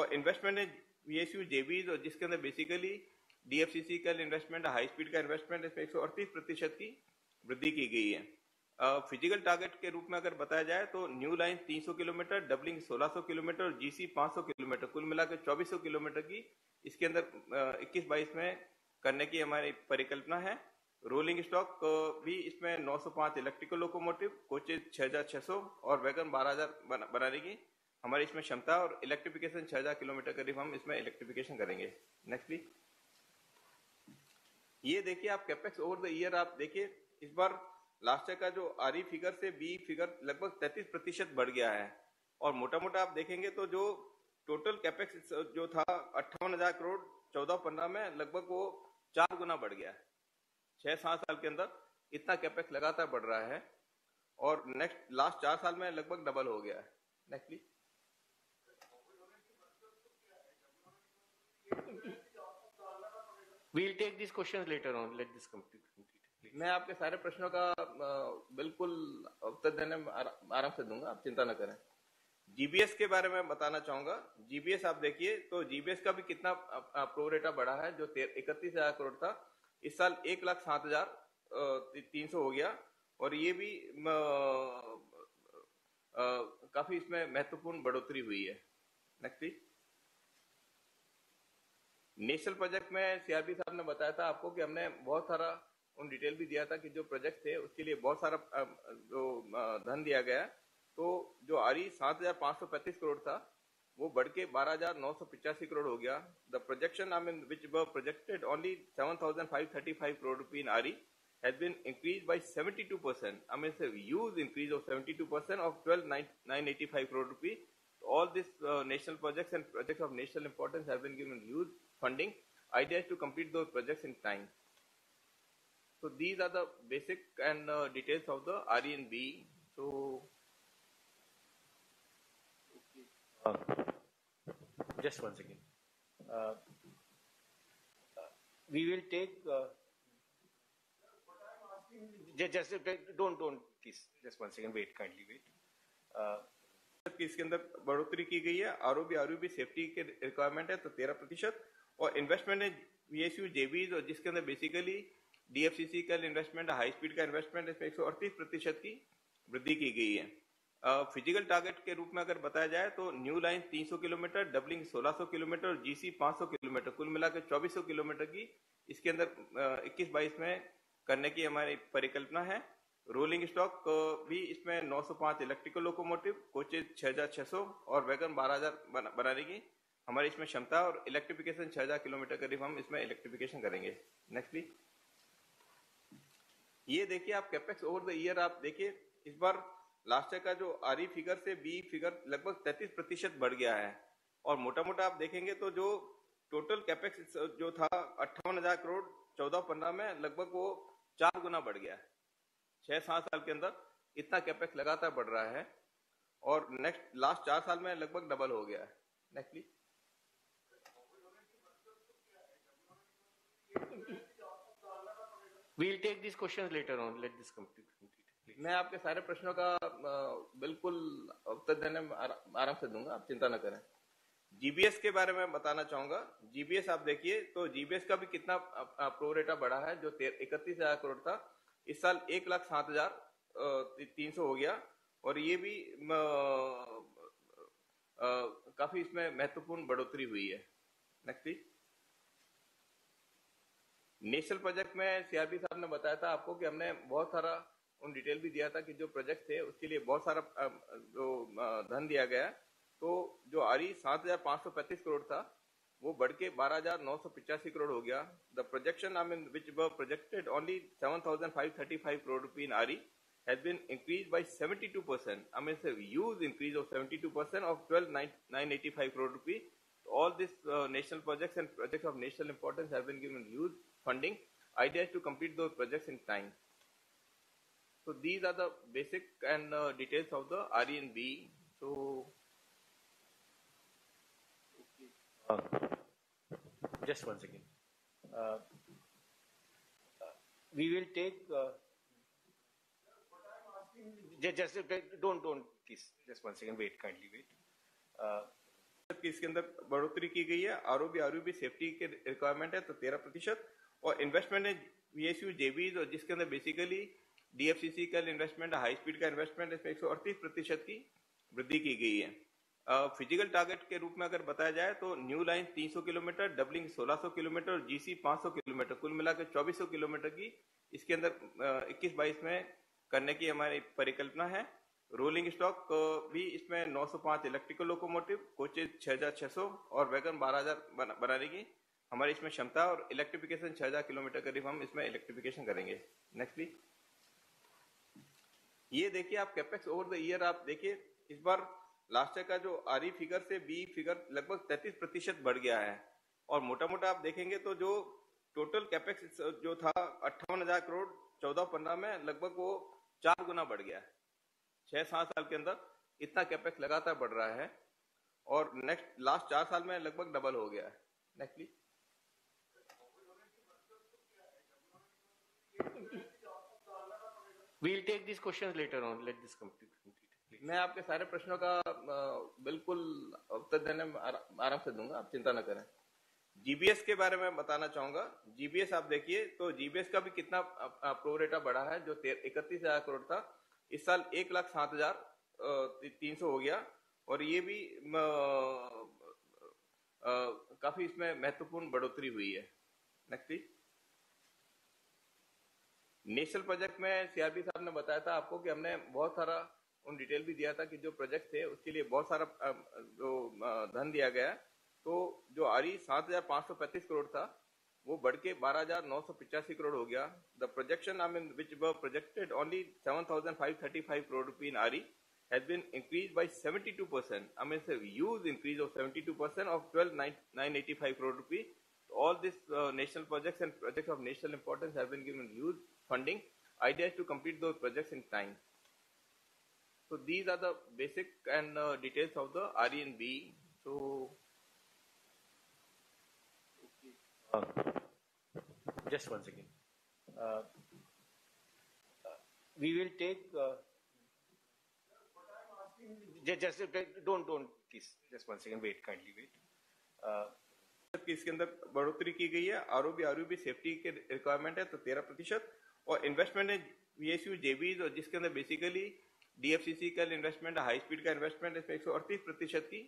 और इन्वेस्टमेंट है वीएसयू जेवी और जिसके अंदर बेसिकली डीएफसीसी का इन्वेस्टमेंट हाई स्पीड का इन्वेस्टमेंट इसमें 138% की वृद्धि की गई है। फिजिकल टारगेट के रूप में अगर बताया जाए तो new line 300 kilometre, doubling 1600 kilometre और जीसी 500 किलोमीटर, कुल मिलाकर 2400 किलोमीटर की इसके अंदर 21-22 में करने की हमारी परिकल्पना है। रोलिंग स्टॉक भी इसमें 905 इलेक्ट्रिकल लोकोमोटिव, कोचेज 6600 और वैगन 12000 बनाने की हमारी इसमें क्षमता और इलेक्ट्रिफिकेशन 6000 किलोमीटर करीब हम इसमें इलेक्ट्रिफिकेशन करेंगे। Next please. ये देखिए आप कैपेक्स ओवर द ईयर आप देखिए इस बार लास्ट ईयर का जो आरई फिगर से बी फिगर लगभग 33% बढ़ गया है और मोटा मोटा आप देखेंगे तो जो टोटल कैपेक्स जो था 58,000 करोड़ 14-15 में लगभग वो 4 गुना बढ़ गया है। 6-7 साल के अंदर इतना कैपेक्स लगातार बढ़ रहा है और नेक्स्ट लास्ट 4 साल में लगभग डबल हो गया है। Next please. We'll take these questions later on. Let this complete. मैं आपके सारे प्रश्नों का बिल्कुल उत्तर देने में आराम से दूंगा, आप चिंता ना करें। जीबीएस के बारे में बताना चाहूंगा। जीबीएस आप देखिए तो जीबीएस का भी कितना प्रोरेटा बढ़ा है, जो 31,000 करोड़ था इस साल 1,07,300 हो गया और ये भी काफी इसमें महत्वपूर्ण बढ़ोतरी हुई है। Next please. नेशनल प्रोजेक्ट में सीआरबी साहब ने बताया था आपको कि हमने बहुत सारा उन डिटेल भी दिया था कि जो प्रोजेक्ट थे उसके लिए बहुत सारा जो धन दिया गया, तो जो आरई 7,535 करोड़ था वो बढ़ के 12,985 करोड़ हो गया। The projection I mean which were projected only 7,535 crore rupee in RE has been increased by 72%. I mean, it's a huge increase of 72% of 12,985 crore rupees. All these national projects and projects of national importance have been given huge funding. Idea is to complete those projects in time. So these are the basic and details of the RE and BE. So just once again, we will take. Just don't please. Just once again, wait kindly wait. इसके अंदर बढ़ोतरी की गई है. ROB RE safety के requirement है तो 13% और इन्वेस्टमेंट है वीएसयू जेवी और जिसके अंदर बेसिकली डीएफसीसी का इन्वेस्टमेंट हाई स्पीड का इन्वेस्टमेंट इसमें 138% की वृद्धि की गई है. फिजिकल टारगेट के रूप में अगर बताया जाए तो new line 300 kilometre, doubling 1600 kilometre और जीसी 500 किलोमीटर, कुल मिलाकर 2400 किलोमीटर की इसके अंदर 21-22 में करने की हमारी परिकल्पना है. रोलिंग स्टॉक भी इसमें 905 इलेक्ट्रिकल लोकोमोटिव, कोचेज 6600 और वैगन 12000 बनाने की हमारी इसमें क्षमता और इलेक्ट्रिफिकेशन 6000 किलोमीटर करीब हम इसमें इलेक्ट्रिफिकेशन करेंगे. Next please. ये देखिए आप कैपेक्स ओवर द ईयर. आप देखिए इस बार लास्ट ईयर का जो आरई फिगर से बी फिगर लगभग 33% बढ़ गया है और मोटा मोटा आप देखेंगे तो जो टोटल कैपेक्स जो था 58,000 करोड़ 14-15 में लगभग वो 4 गुना बढ़ गया है. 6-7 साल के अंदर इतना कैपेक्स लगातार बढ़ रहा है और नेक्स्ट लास्ट 4 साल में लगभग डबल हो गया है. Next please. We will take this questions later on, let this complete. मैं आपके सारे प्रश्नों का बिल्कुल उत्तर देने में आराम से दूंगा, आप चिंता ना करें. जीबीएस के बारे में बताना चाहूंगा. जीबीएस आप देखिए तो जीबीएस का भी कितना प्रोरेटा बढ़ा है. जो 31,000 करोड़ था इस साल 1,07,300 हो गया और ये भी काफी इसमें महत्वपूर्ण बढ़ोतरी हुई है. नेक्स्ट. नेशनल प्रोजेक्ट में सीआरबी साहब ने बताया था आपको कि हमने बहुत सारा उन डिटेल भी दिया था कि जो प्रोजेक्ट थे उसके लिए बहुत सारा जो धन दिया गया. तो जो आरई 7,535 करोड़ था वो बढ़ के 12,985 करोड़ हो गया. The projection I mean which were projected only 7,535 crore rupee in RE has been increase by 72%. I mean huge increase of 72% of 12,985 crore rupee. All this national projects and projects of national importance have been given huge funding. Idea is to complete those projects in time. So these are the basic and details of the RE and BE. So just once again, we will take. Just don't please. Just once again, wait kindly wait. इसके अंदर बढ़ोतरी की गई है. ROB RE safety के requirement है तो 13% और इन्वेस्टमेंट है वीएसयू जेवी और जिसके अंदर बेसिकली डीएफसीसी का इन्वेस्टमेंट हाई स्पीड का इन्वेस्टमेंट इसमें 138% की वृद्धि की गई है. फिजिकल टारगेट के रूप में अगर बताया जाए तो new line 300 kilometre, doubling 1600 kilometre और जीसी 500 किलोमीटर, कुल मिलाकर 2400 किलोमीटर की इसके अंदर 21-22 में करने की हमारी परिकल्पना है. रोलिंग स्टॉक भी इसमें 905 इलेक्ट्रिकल लोकोमोटिव, कोचेज 6600 और वैगन 12000 बनाने की हमारी इसमें क्षमता और इलेक्ट्रिफिकेशन 6000 किलोमीटर करीब हम इसमें इलेक्ट्रिफिकेशन करेंगे. Next please. ये देखिए आप कैपेक्स ओवर द ईयर. आप देखिए इस बार लास्ट ईयर का जो आरई फिगर से बी फिगर लगभग 33% बढ़ गया है और मोटा मोटा आप देखेंगे तो जो टोटल कैपेक्स जो था 58,000 करोड़ 14-15 में लगभग वो 4 गुना बढ़ गया है. 6-7 साल के अंदर इतना कैपेक्स लगातार बढ़ रहा है और नेक्स्ट लास्ट 4 साल में लगभग डबल हो गया है. Next please. We will take these questions later on. Let this complete. मैं आपके सारे प्रश्नों का बिल्कुल उत्तर देने में आराम से दूंगा, आप चिंता ना करें. जीबीएस के बारे में बताना चाहूंगा. जीबीएस आप देखिए तो जीबीएस का भी कितना प्रोरेटा बढ़ा है. जो 31,000 करोड़ था इस साल 1,07,300 हो गया और ये भी काफी इसमें महत्वपूर्ण बढ़ोतरी हुई है. Next please. नेशनल प्रोजेक्ट में सीआरपी साहब ने बताया था आपको कि हमने बहुत सारा उन डिटेल भी दिया था कि जो प्रोजेक्ट थे उसके लिए बहुत सारा जो धन दिया गया. तो जो आरई 7,535 करोड़ था वो बढ़ के 12,985 करोड़ हो गया। The projection I mean which were projected only 7,535 crore रुपए in RE has been increased by 72%. I mean, it's a huge increase of 72% of 12,985 crore rupees. All these national projects and projects of national importance have been given huge funding. Idea is to complete those projects in time. So these are the basic and details of the RE and BE. So just once again, we will take. Just don't please just one second wait kindly wait. इसके अंदर बढ़ोतरी की गई है। ROB safety के requirement है तो 13% और इन्वेस्टमेंट है वीएसयू जेवी और जिसके अंदर बेसिकली डीएफसीसी का इन्वेस्टमेंट हाई स्पीड का इन्वेस्टमेंट इसमें 138% की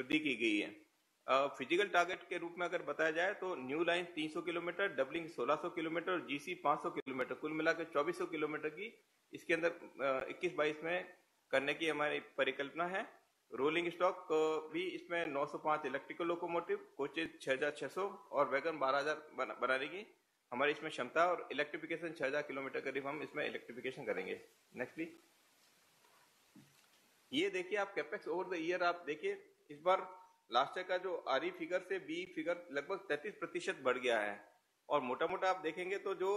वृद्धि की गई है। फिजिकल टारगेट के रूप में अगर बताया जाए तो new line 300 kilometre, doubling 1600 kilometre और जीसी 500 किलोमीटर, कुल मिलाकर 2400 किलोमीटर की इसके अंदर 21-22 में करने की हमारी परिकल्पना है। रोलिंग स्टॉक भी इसमें 905 इलेक्ट्रिकल लोकोमोटिव, कोचेज 6,600 और वैगन 12,000 बनाने की हमारी इसमें क्षमता और इलेक्ट्रिफिकेशन 6,000 किलोमीटर करीब हम इसमें इलेक्ट्रिफिकेशन करेंगे। Next please. ये देखिए आप कैपेक्स ओवर द ईयर आप देखिए इस बार लास्ट ईयर का जो आरई फिगर से बी फिगर लगभग 33% बढ़ गया है और मोटा मोटा आप देखेंगे तो जो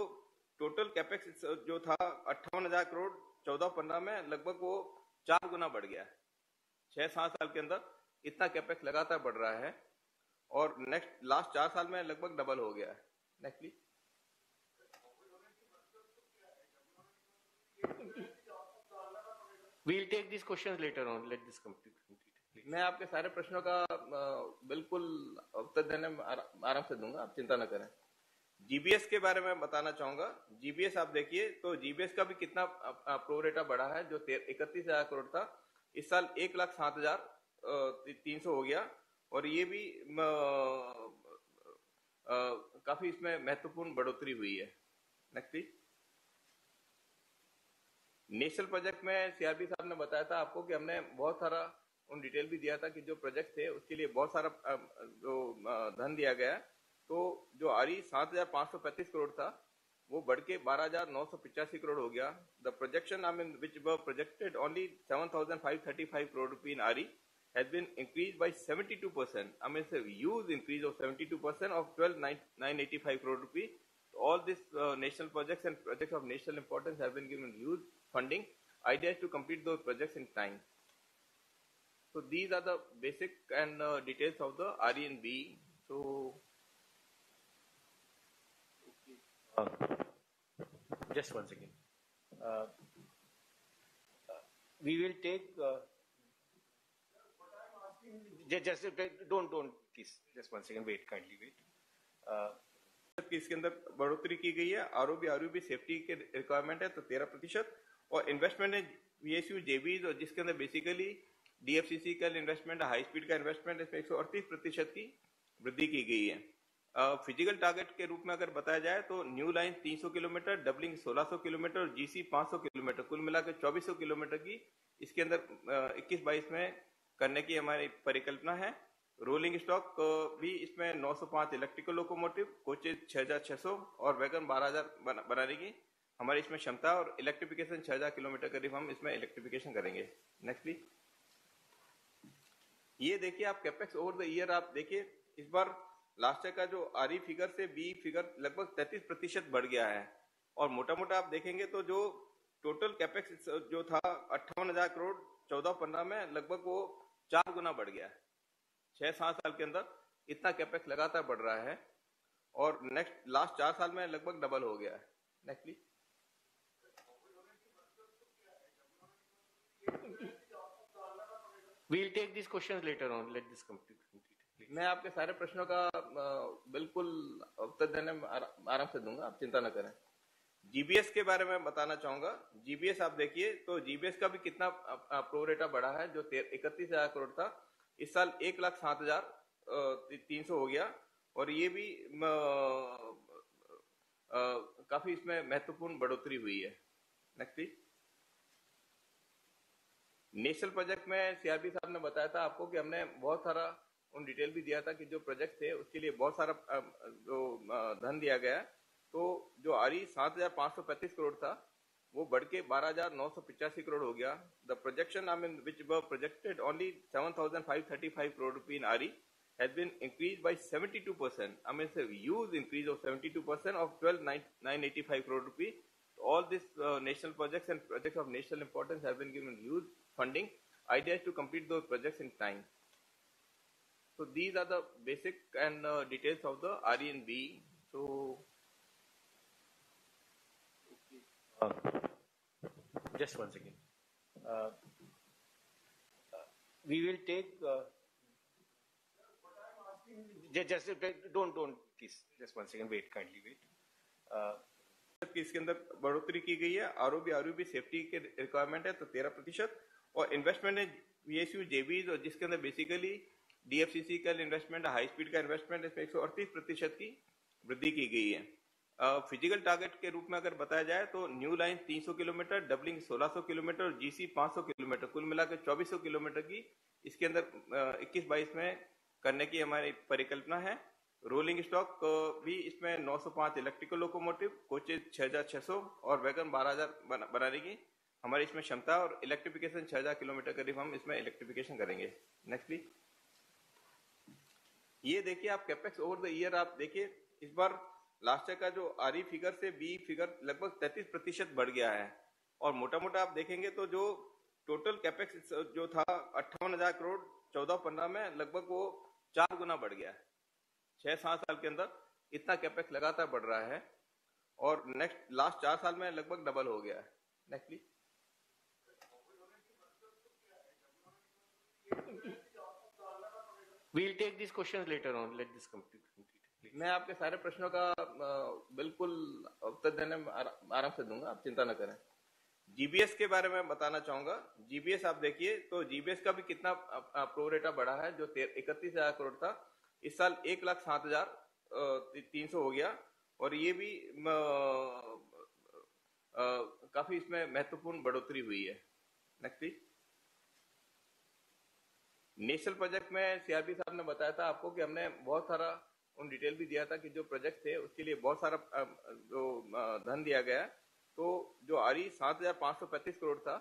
टोटल कैपेक्स जो था 58,000 करोड़ 14-15 में लगभग वो 4 गुना बढ़ गया है। 6-7 साल के अंदर इतना कैपेक्स लगातार बढ़ रहा है और नेक्स्ट लास्ट 4 साल में लगभग डबल हो गया है। Next please. We will take this questions later on, let this complete. मैं आपके सारे प्रश्नों का बिल्कुल उत्तर देने में आराम से दूंगा, आप चिंता ना करें। जीबीएस के बारे में बताना चाहूंगा। जीबीएस आप देखिए तो जीबीएस का भी कितना प्रोरेटा बढ़ा है, जो 31,000 करोड़ था इस साल 1,07,300 हो गया और ये भी काफी इसमें महत्वपूर्ण बढ़ोतरी हुई है। Next please. नेशनल प्रोजेक्ट में सीआरबी साहब ने बताया था आपको कि हमने बहुत सारा उन डिटेल भी दिया था कि जो प्रोजेक्ट थे उसके लिए बहुत सारा जो धन दिया गया तो जो आरई 7,535 करोड़ था वो बढ़ के 12,985 करोड़ हो गया। The projection I mean which were projected only 7,535 crore rupee in RE has been increased by 72%. I mean, it's a huge increase of 72% of 12,985 crore rupee. All these national projects and projects of national importance have been given huge funding. Idea is to complete those projects in time. So these are the basic and details of the RE and BE. So just once again, we will take Just don't please. Just once again, wait kindly wait. इसके अंदर बढ़ोतरी की गई है। ROB safety के requirement है तो 13% और इन्वेस्टमेंट है वीएसयू जेवी और जिसके अंदर बेसिकली डीएफसीसी का इन्वेस्टमेंट हाई स्पीड का इन्वेस्टमेंट इसमें 138% की वृद्धि की गई है। फिजिकल टारगेट के रूप में अगर बताया जाए तो new line 300 kilometre, doubling 1600 kilometre और जीसी 500 किलोमीटर, कुल मिलाकर 2400 किलोमीटर की इसके अंदर 21-22 में करने की हमारी परिकल्पना है। रोलिंग स्टॉक भी इसमें 905 इलेक्ट्रिकल लोकोमोटिव, कोचेज 6,600 और वैगन 12,000 बनाने की हमारी इसमें क्षमता और इलेक्ट्रिफिकेशन 6,000 किलोमीटर करीब हम इसमें इलेक्ट्रिफिकेशन करेंगे। Next please. ये देखिए आप कैपेक्स ओवर द ईयर आप देखिए इस बार लास्ट ईयर का जो आरई फिगर से बी फिगर लगभग 33% बढ़ गया है और मोटा मोटा आप देखेंगे तो जो टोटल कैपेक्स जो था 58,000 करोड़ 14-15 में लगभग वो 4 गुना बढ़ गया है। 6-7 साल के अंदर इतना कैपेक्स लगातार बढ़ रहा है और नेक्स्ट लास्ट 4 साल में लगभग डबल हो गया है। Next please. We will take this questions later on, let this complete. मैं आपके सारे प्रश्नों का बिल्कुल उत्तर देने में आराम से दूंगा, आप चिंता ना करें। जीबीएस के बारे में बताना चाहूंगा। जीबीएस आप देखिए तो जीबीएस का भी कितना प्रोरेटा बढ़ा है, जो 31,000 करोड़ था इस साल 1,07,300 हो गया और ये भी काफी इसमें महत्वपूर्ण बढ़ोतरी हुई है। Next please. नेशनल प्रोजेक्ट में सीआरपी साहब ने बताया था आपको कि हमने बहुत सारा उन डिटेल भी दिया था कि जो प्रोजेक्ट थे उसके लिए बहुत सारा जो धन दिया गया, तो जो आरई 7,535 करोड़ था वो बढ़ के 12,985 करोड़ हो गया। The projection I mean which were projected only 7,535 crore रुपए in RE has been increased by 72%. I mean, it's a huge increase of 72% of 12,985 crore rupees. All these national projects and projects of national importance have been given huge funding. Idea is to complete those projects in time. So these are the basic and details of the RE and BE. So just once again, we will take. Just don't please, just one second, wait, kindly wait. इसके अंदर बढ़ोतरी की गई है। ROB safety के requirement है तो 13% और इन्वेस्टमेंट है वीएसयू जेवी और जिसके अंदर बेसिकली डीएफसीसी का इन्वेस्टमेंट, हाई स्पीड का इन्वेस्टमेंट, इसमें 138% की वृद्धि की गई है। फिजिकल टारगेट के रूप में अगर बताया जाए तो new line 300 kilometre, doubling 1600 kilometre और जीसी 500 किलोमीटर, कुल मिलाकर 2400 किलोमीटर की इसके अंदर 21-22 में करने की हमारी परिकल्पना है। रोलिंग स्टॉक भी इसमें 905 इलेक्ट्रिकल लोकोमोटिव, कोचेज 6,600 और वैगन 12,000 बनाने की हमारी इसमें क्षमता और इलेक्ट्रिफिकेशन 6,000 किलोमीटर करीब हम इसमें इलेक्ट्रिफिकेशन करेंगे। Next please. ये देखिए आप कैपेक्स ओवर द ईयर, आप देखिए इस बार लास्ट ईयर का जो आरई फिगर से बी फिगर लगभग 33% बढ़ गया है और मोटा मोटा आप देखेंगे तो जो टोटल कैपेक्स जो था 58,000 करोड़ 14-15 में लगभग वो 4 गुना बढ़ गया है। 6-7 साल के अंदर इतना कैपेक्स लगातार बढ़ रहा है और नेक्स्ट लास्ट 4 साल में लगभग डबल हो गया है। Next please. We will take this questions later on, let this complete. मैं आपके सारे प्रश्नों का बिल्कुल उत्तर देने में आराम से दूंगा, आप चिंता न करें। जीबीएस के बारे में बताना चाहूंगा। जीबीएस आप देखिए तो जीबीएस का भी कितना प्रोरेटा बढ़ा है, जो 31,000 करोड़ था इस साल 1,07,300 हो गया और ये भी काफी इसमें महत्वपूर्ण बढ़ोतरी हुई है। नेक्स्ट। नेशनल प्रोजेक्ट में सीआरबी साहब ने बताया था आपको कि हमने बहुत सारा उन डिटेल भी दिया था कि जो प्रोजेक्ट थे उसके लिए बहुत सारा जो धन दिया गया, तो जो आरई 7,535 करोड़ था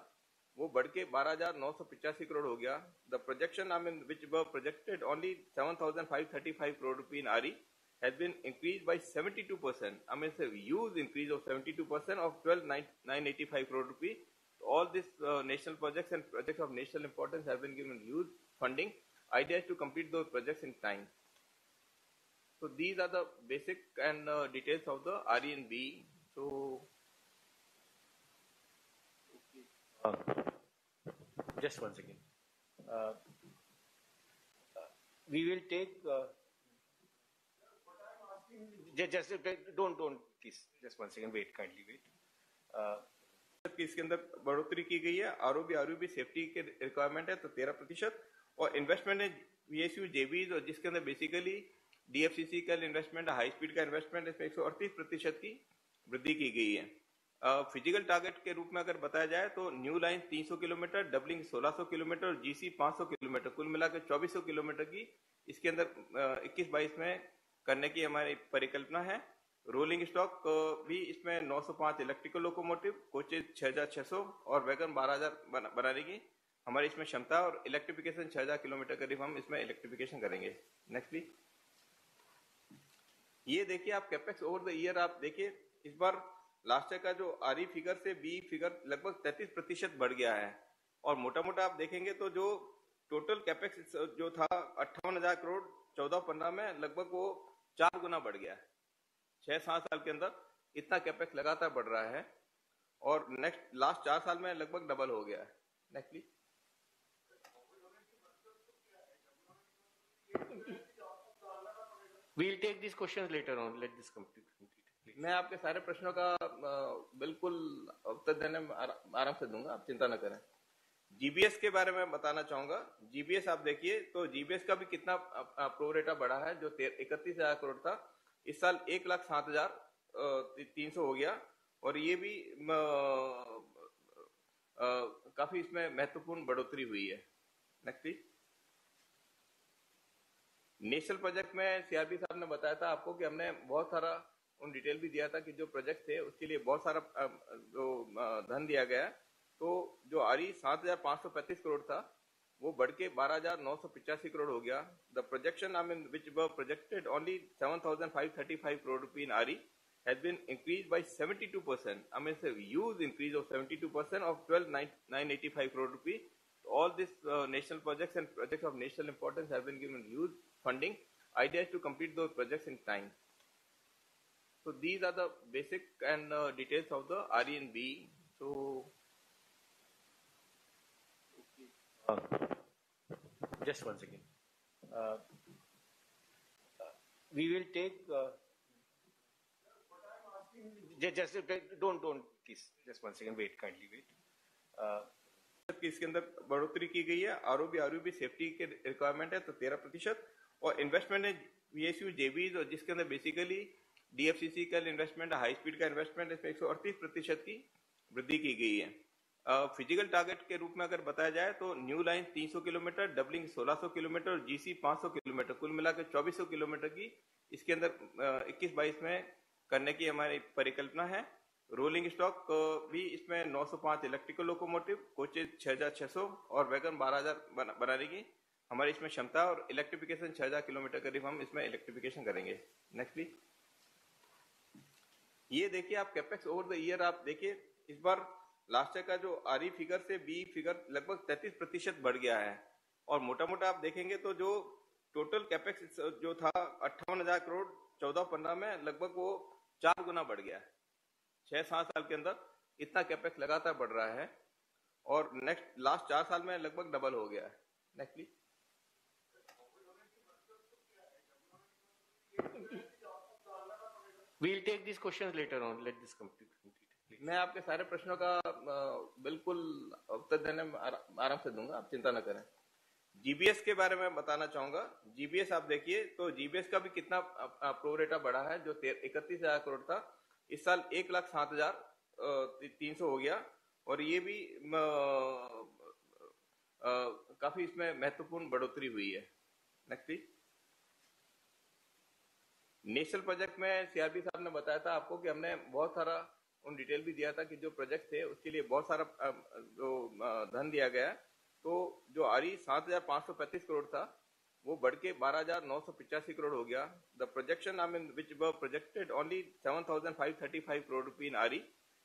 वो बढ़ के 12,985 करोड़ हो गया। The projection I mean which were projected only 7,535 crore रुपए in RE has been increase by 72%। I mean it's a huge increase of 72% of 12,985 crore रुपए। All this national projects and projects of national importance have been given huge funding. Idea is to complete those projects in time. So these are the basic and details of the RE and B. So just once again, we will take. Just don't please, just once again, wait, kindly wait. इसके अंदर बढ़ोतरी की गई है। ROB safety के requirement है तो 13% और इन्वेस्टमेंट है वीएसयू जेवी और जिसके अंदर बेसिकली डीएफसीसी का इन्वेस्टमेंट, हाई स्पीड का इन्वेस्टमेंट, इसमें 138% की वृद्धि की गई है। फिजिकल टारगेट के रूप में अगर बताया जाए तो new line 300 kilometre, doubling 1600 kilometre और जीसी 500 किलोमीटर, कुल मिलाकर 2400 किलोमीटर की इसके अंदर 21-22 में करने की हमारी परिकल्पना है। रोलिंग स्टॉक भी इसमें 905 इलेक्ट्रिकल लोकोमोटिव, कोचेज 6,600 और वैगन 12,000 बनाने की हमारी इसमें क्षमता और इलेक्ट्रिफिकेशन 6,000 किलोमीटर करीब हम इसमें इलेक्ट्रिफिकेशन करेंगे। Next please. ये देखिए आप कैपेक्स ओवर द ईयर, आप देखिए इस बार लास्ट ईयर का जो आरई फिगर से बी फिगर लगभग 33% बढ़ गया है और मोटा मोटा आप देखेंगे तो जो टोटल कैपेक्स जो था 58,000 करोड़ 14-15 में लगभग वो 4 गुना बढ़ गया है। 6-7 साल के अंदर इतना कैपेक्स लगातार बढ़ रहा है और नेक्स्ट लास्ट 4 साल में लगभग डबल हो गया है। Next please. We will take this questions later on, let this complete. मैं आपके सारे प्रश्नों का बिल्कुल उत्तर देने में आराम से दूंगा, आप चिंता न करें। जीबीएस के बारे में बताना चाहूंगा। जीबीएस आप देखिए तो जीबीएस का भी कितना प्रोरेटा बढ़ा है, जो 31,000 करोड़ था इस साल 1,07,300 हो गया और ये भी काफी इसमें महत्वपूर्ण बढ़ोतरी हुई है। नेक्स्ट। नेशनल प्रोजेक्ट में सीआरपी साहब ने बताया था आपको कि हमने बहुत सारा उन डिटेल भी दिया था कि जो प्रोजेक्ट थे उसके लिए बहुत सारा जो धन दिया गया, तो जो आरई 7,535 करोड़ था वो बढ़ के 12,985 करोड़ हो गया। The projection I mean which were projected only 7,535 crore rupee in RE has been increased by 72%. I mean, it's a huge increase of 72% of 12,985 crore rupees. All these national projects and projects of national importance have been given huge funding. Idea is to complete those projects in time. So these are the basic and details of the RE and B. So just once again, we will take. Just don't please. Just one second, wait, kindly wait. इसके अंदर बढ़ोतरी की गई है। ROB safety के requirement है तो 13% और इन्वेस्टमेंट है वीएसयू जेवी और जिसके अंदर बेसिकली डीएफसीसी का इन्वेस्टमेंट, हाई स्पीड का इन्वेस्टमेंट, इसमें 138% की वृद्धि की गई है। फिजिकल टारगेट के रूप में अगर बताया जाए तो new line 300 kilometre, doubling 1,600 kilometre और जीसी 500 किलोमीटर, कुल मिलाकर 2,400 किलोमीटर की इसके अंदर 21-22 में करने की हमारी परिकल्पना है। रोलिंग स्टॉक भी इसमें 905 इलेक्ट्रिकल लोकोमोटिव, कोचेज 6,600 और वैगन 12,000 बनाने की हमारी इसमें क्षमता और इलेक्ट्रिफिकेशन 6,000 किलोमीटर करीब हम इसमें इलेक्ट्रिफिकेशन करेंगे। Next please. ये देखिए आप कैपेक्स ओवर द ईयर, आप देखिए इस बार लास्ट ईयर का जो आरई फिगर से बी फिगर लगभग 33% बढ़ गया है और मोटा मोटा आप देखेंगे तो जो टोटल कैपेक्स जो था 58,000 करोड़ 14-15 में लगभग वो 4 गुना बढ़ गया है। 6-7 साल के अंदर इतना कैपेक्स लगातार बढ़ रहा है और नेक्स्ट लास्ट 4 साल में लगभग डबल हो गया है। Next please. We will take this questions later on, let this complete. मैं आपके सारे प्रश्नों का बिल्कुल उत्तर देने में आराम से दूंगा, आप चिंता ना करें। जीबीएस के बारे में बताना चाहूंगा। जीबीएस आप देखिए तो जीबीएस का भी कितना प्रोरेटा बढ़ा है, जो 31,000 करोड़ था इस साल 1,07,300 हो गया और ये भी काफी इसमें महत्वपूर्ण बढ़ोतरी हुई है। Next please. नेशनल प्रोजेक्ट में सीआरपी साहब ने बताया था आपको कि हमने बहुत सारा उन डिटेल भी दिया था कि जो प्रोजेक्ट थे उसके लिए बहुत सारा जो धन दिया गया, तो जो आरई 7,535 करोड़ था वो बढ़ के 12,985 करोड़ हो गया। The projection I mean which were projected only 7,535 crore rupee in RE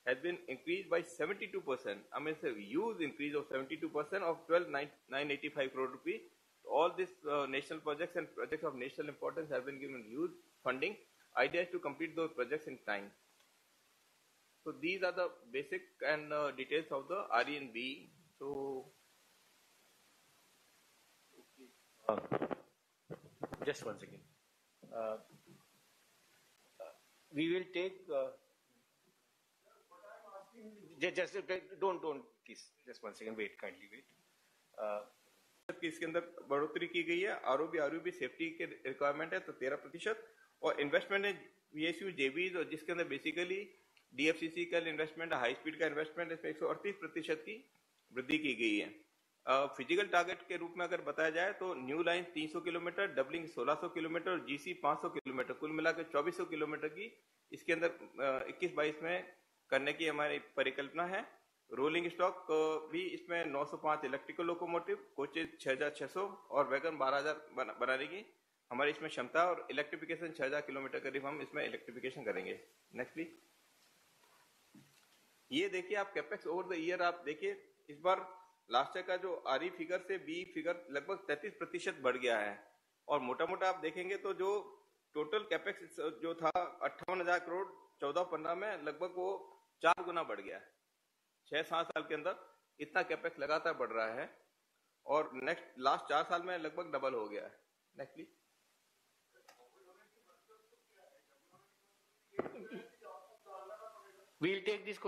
has been increase by 72%। I mean it's huge increase of 72% of 12,985 crore rupee. All this national projects and projects of national importance have been given huge funding. Idea is to complete those projects in time. So these are the basic and details of the RE and B. So just once again, we will take. Just don't please. Just once again, wait, kindly wait. इसके अंदर बढ़ोतरी की गई है। ROB safety के requirement है तो 13% और इन्वेस्टमेंट है वीएसयू जेवी और जिसके अंदर बेसिकली डीएफसीसी का इन्वेस्टमेंट, हाई स्पीड का इन्वेस्टमेंट, इसमें 138% की वृद्धि की गई है। फिजिकल टारगेट के रूप में अगर बताया जाए तो new line 300 kilometre, doubling 1,600 kilometre और जीसी 500 किलोमीटर, कुल मिलाकर 2,400 किलोमीटर की इसके अंदर 21-22 में करने की हमारी परिकल्पना है। रोलिंग स्टॉक भी इसमें 905 इलेक्ट्रिकल लोकोमोटिव, कोचेज 6,600 और वैगन 12,000 बनाने की हमारी इसमें क्षमता और इलेक्ट्रिफिकेशन 6,000 किलोमीटर करीब हम इसमें इलेक्ट्रिफिकेशन करेंगे। Next please. ये देखिए आप कैपेक्स ओवर द ईयर, आप देखिए इस बार लास्ट ईयर का जो आरई फिगर से बी फिगर लगभग 33% बढ़ गया है और मोटा मोटा आप देखेंगे तो जो टोटल कैपेक्स जो था 58,000 करोड़ 14-15 में लगभग वो 4 गुना बढ़ गया है। 6-7 साल के अंदर इतना कैपेक्स लगातार बढ़ रहा है और नेक्स्ट लास्ट 4 साल में लगभग डबल हो गया है। Next please. We will take this.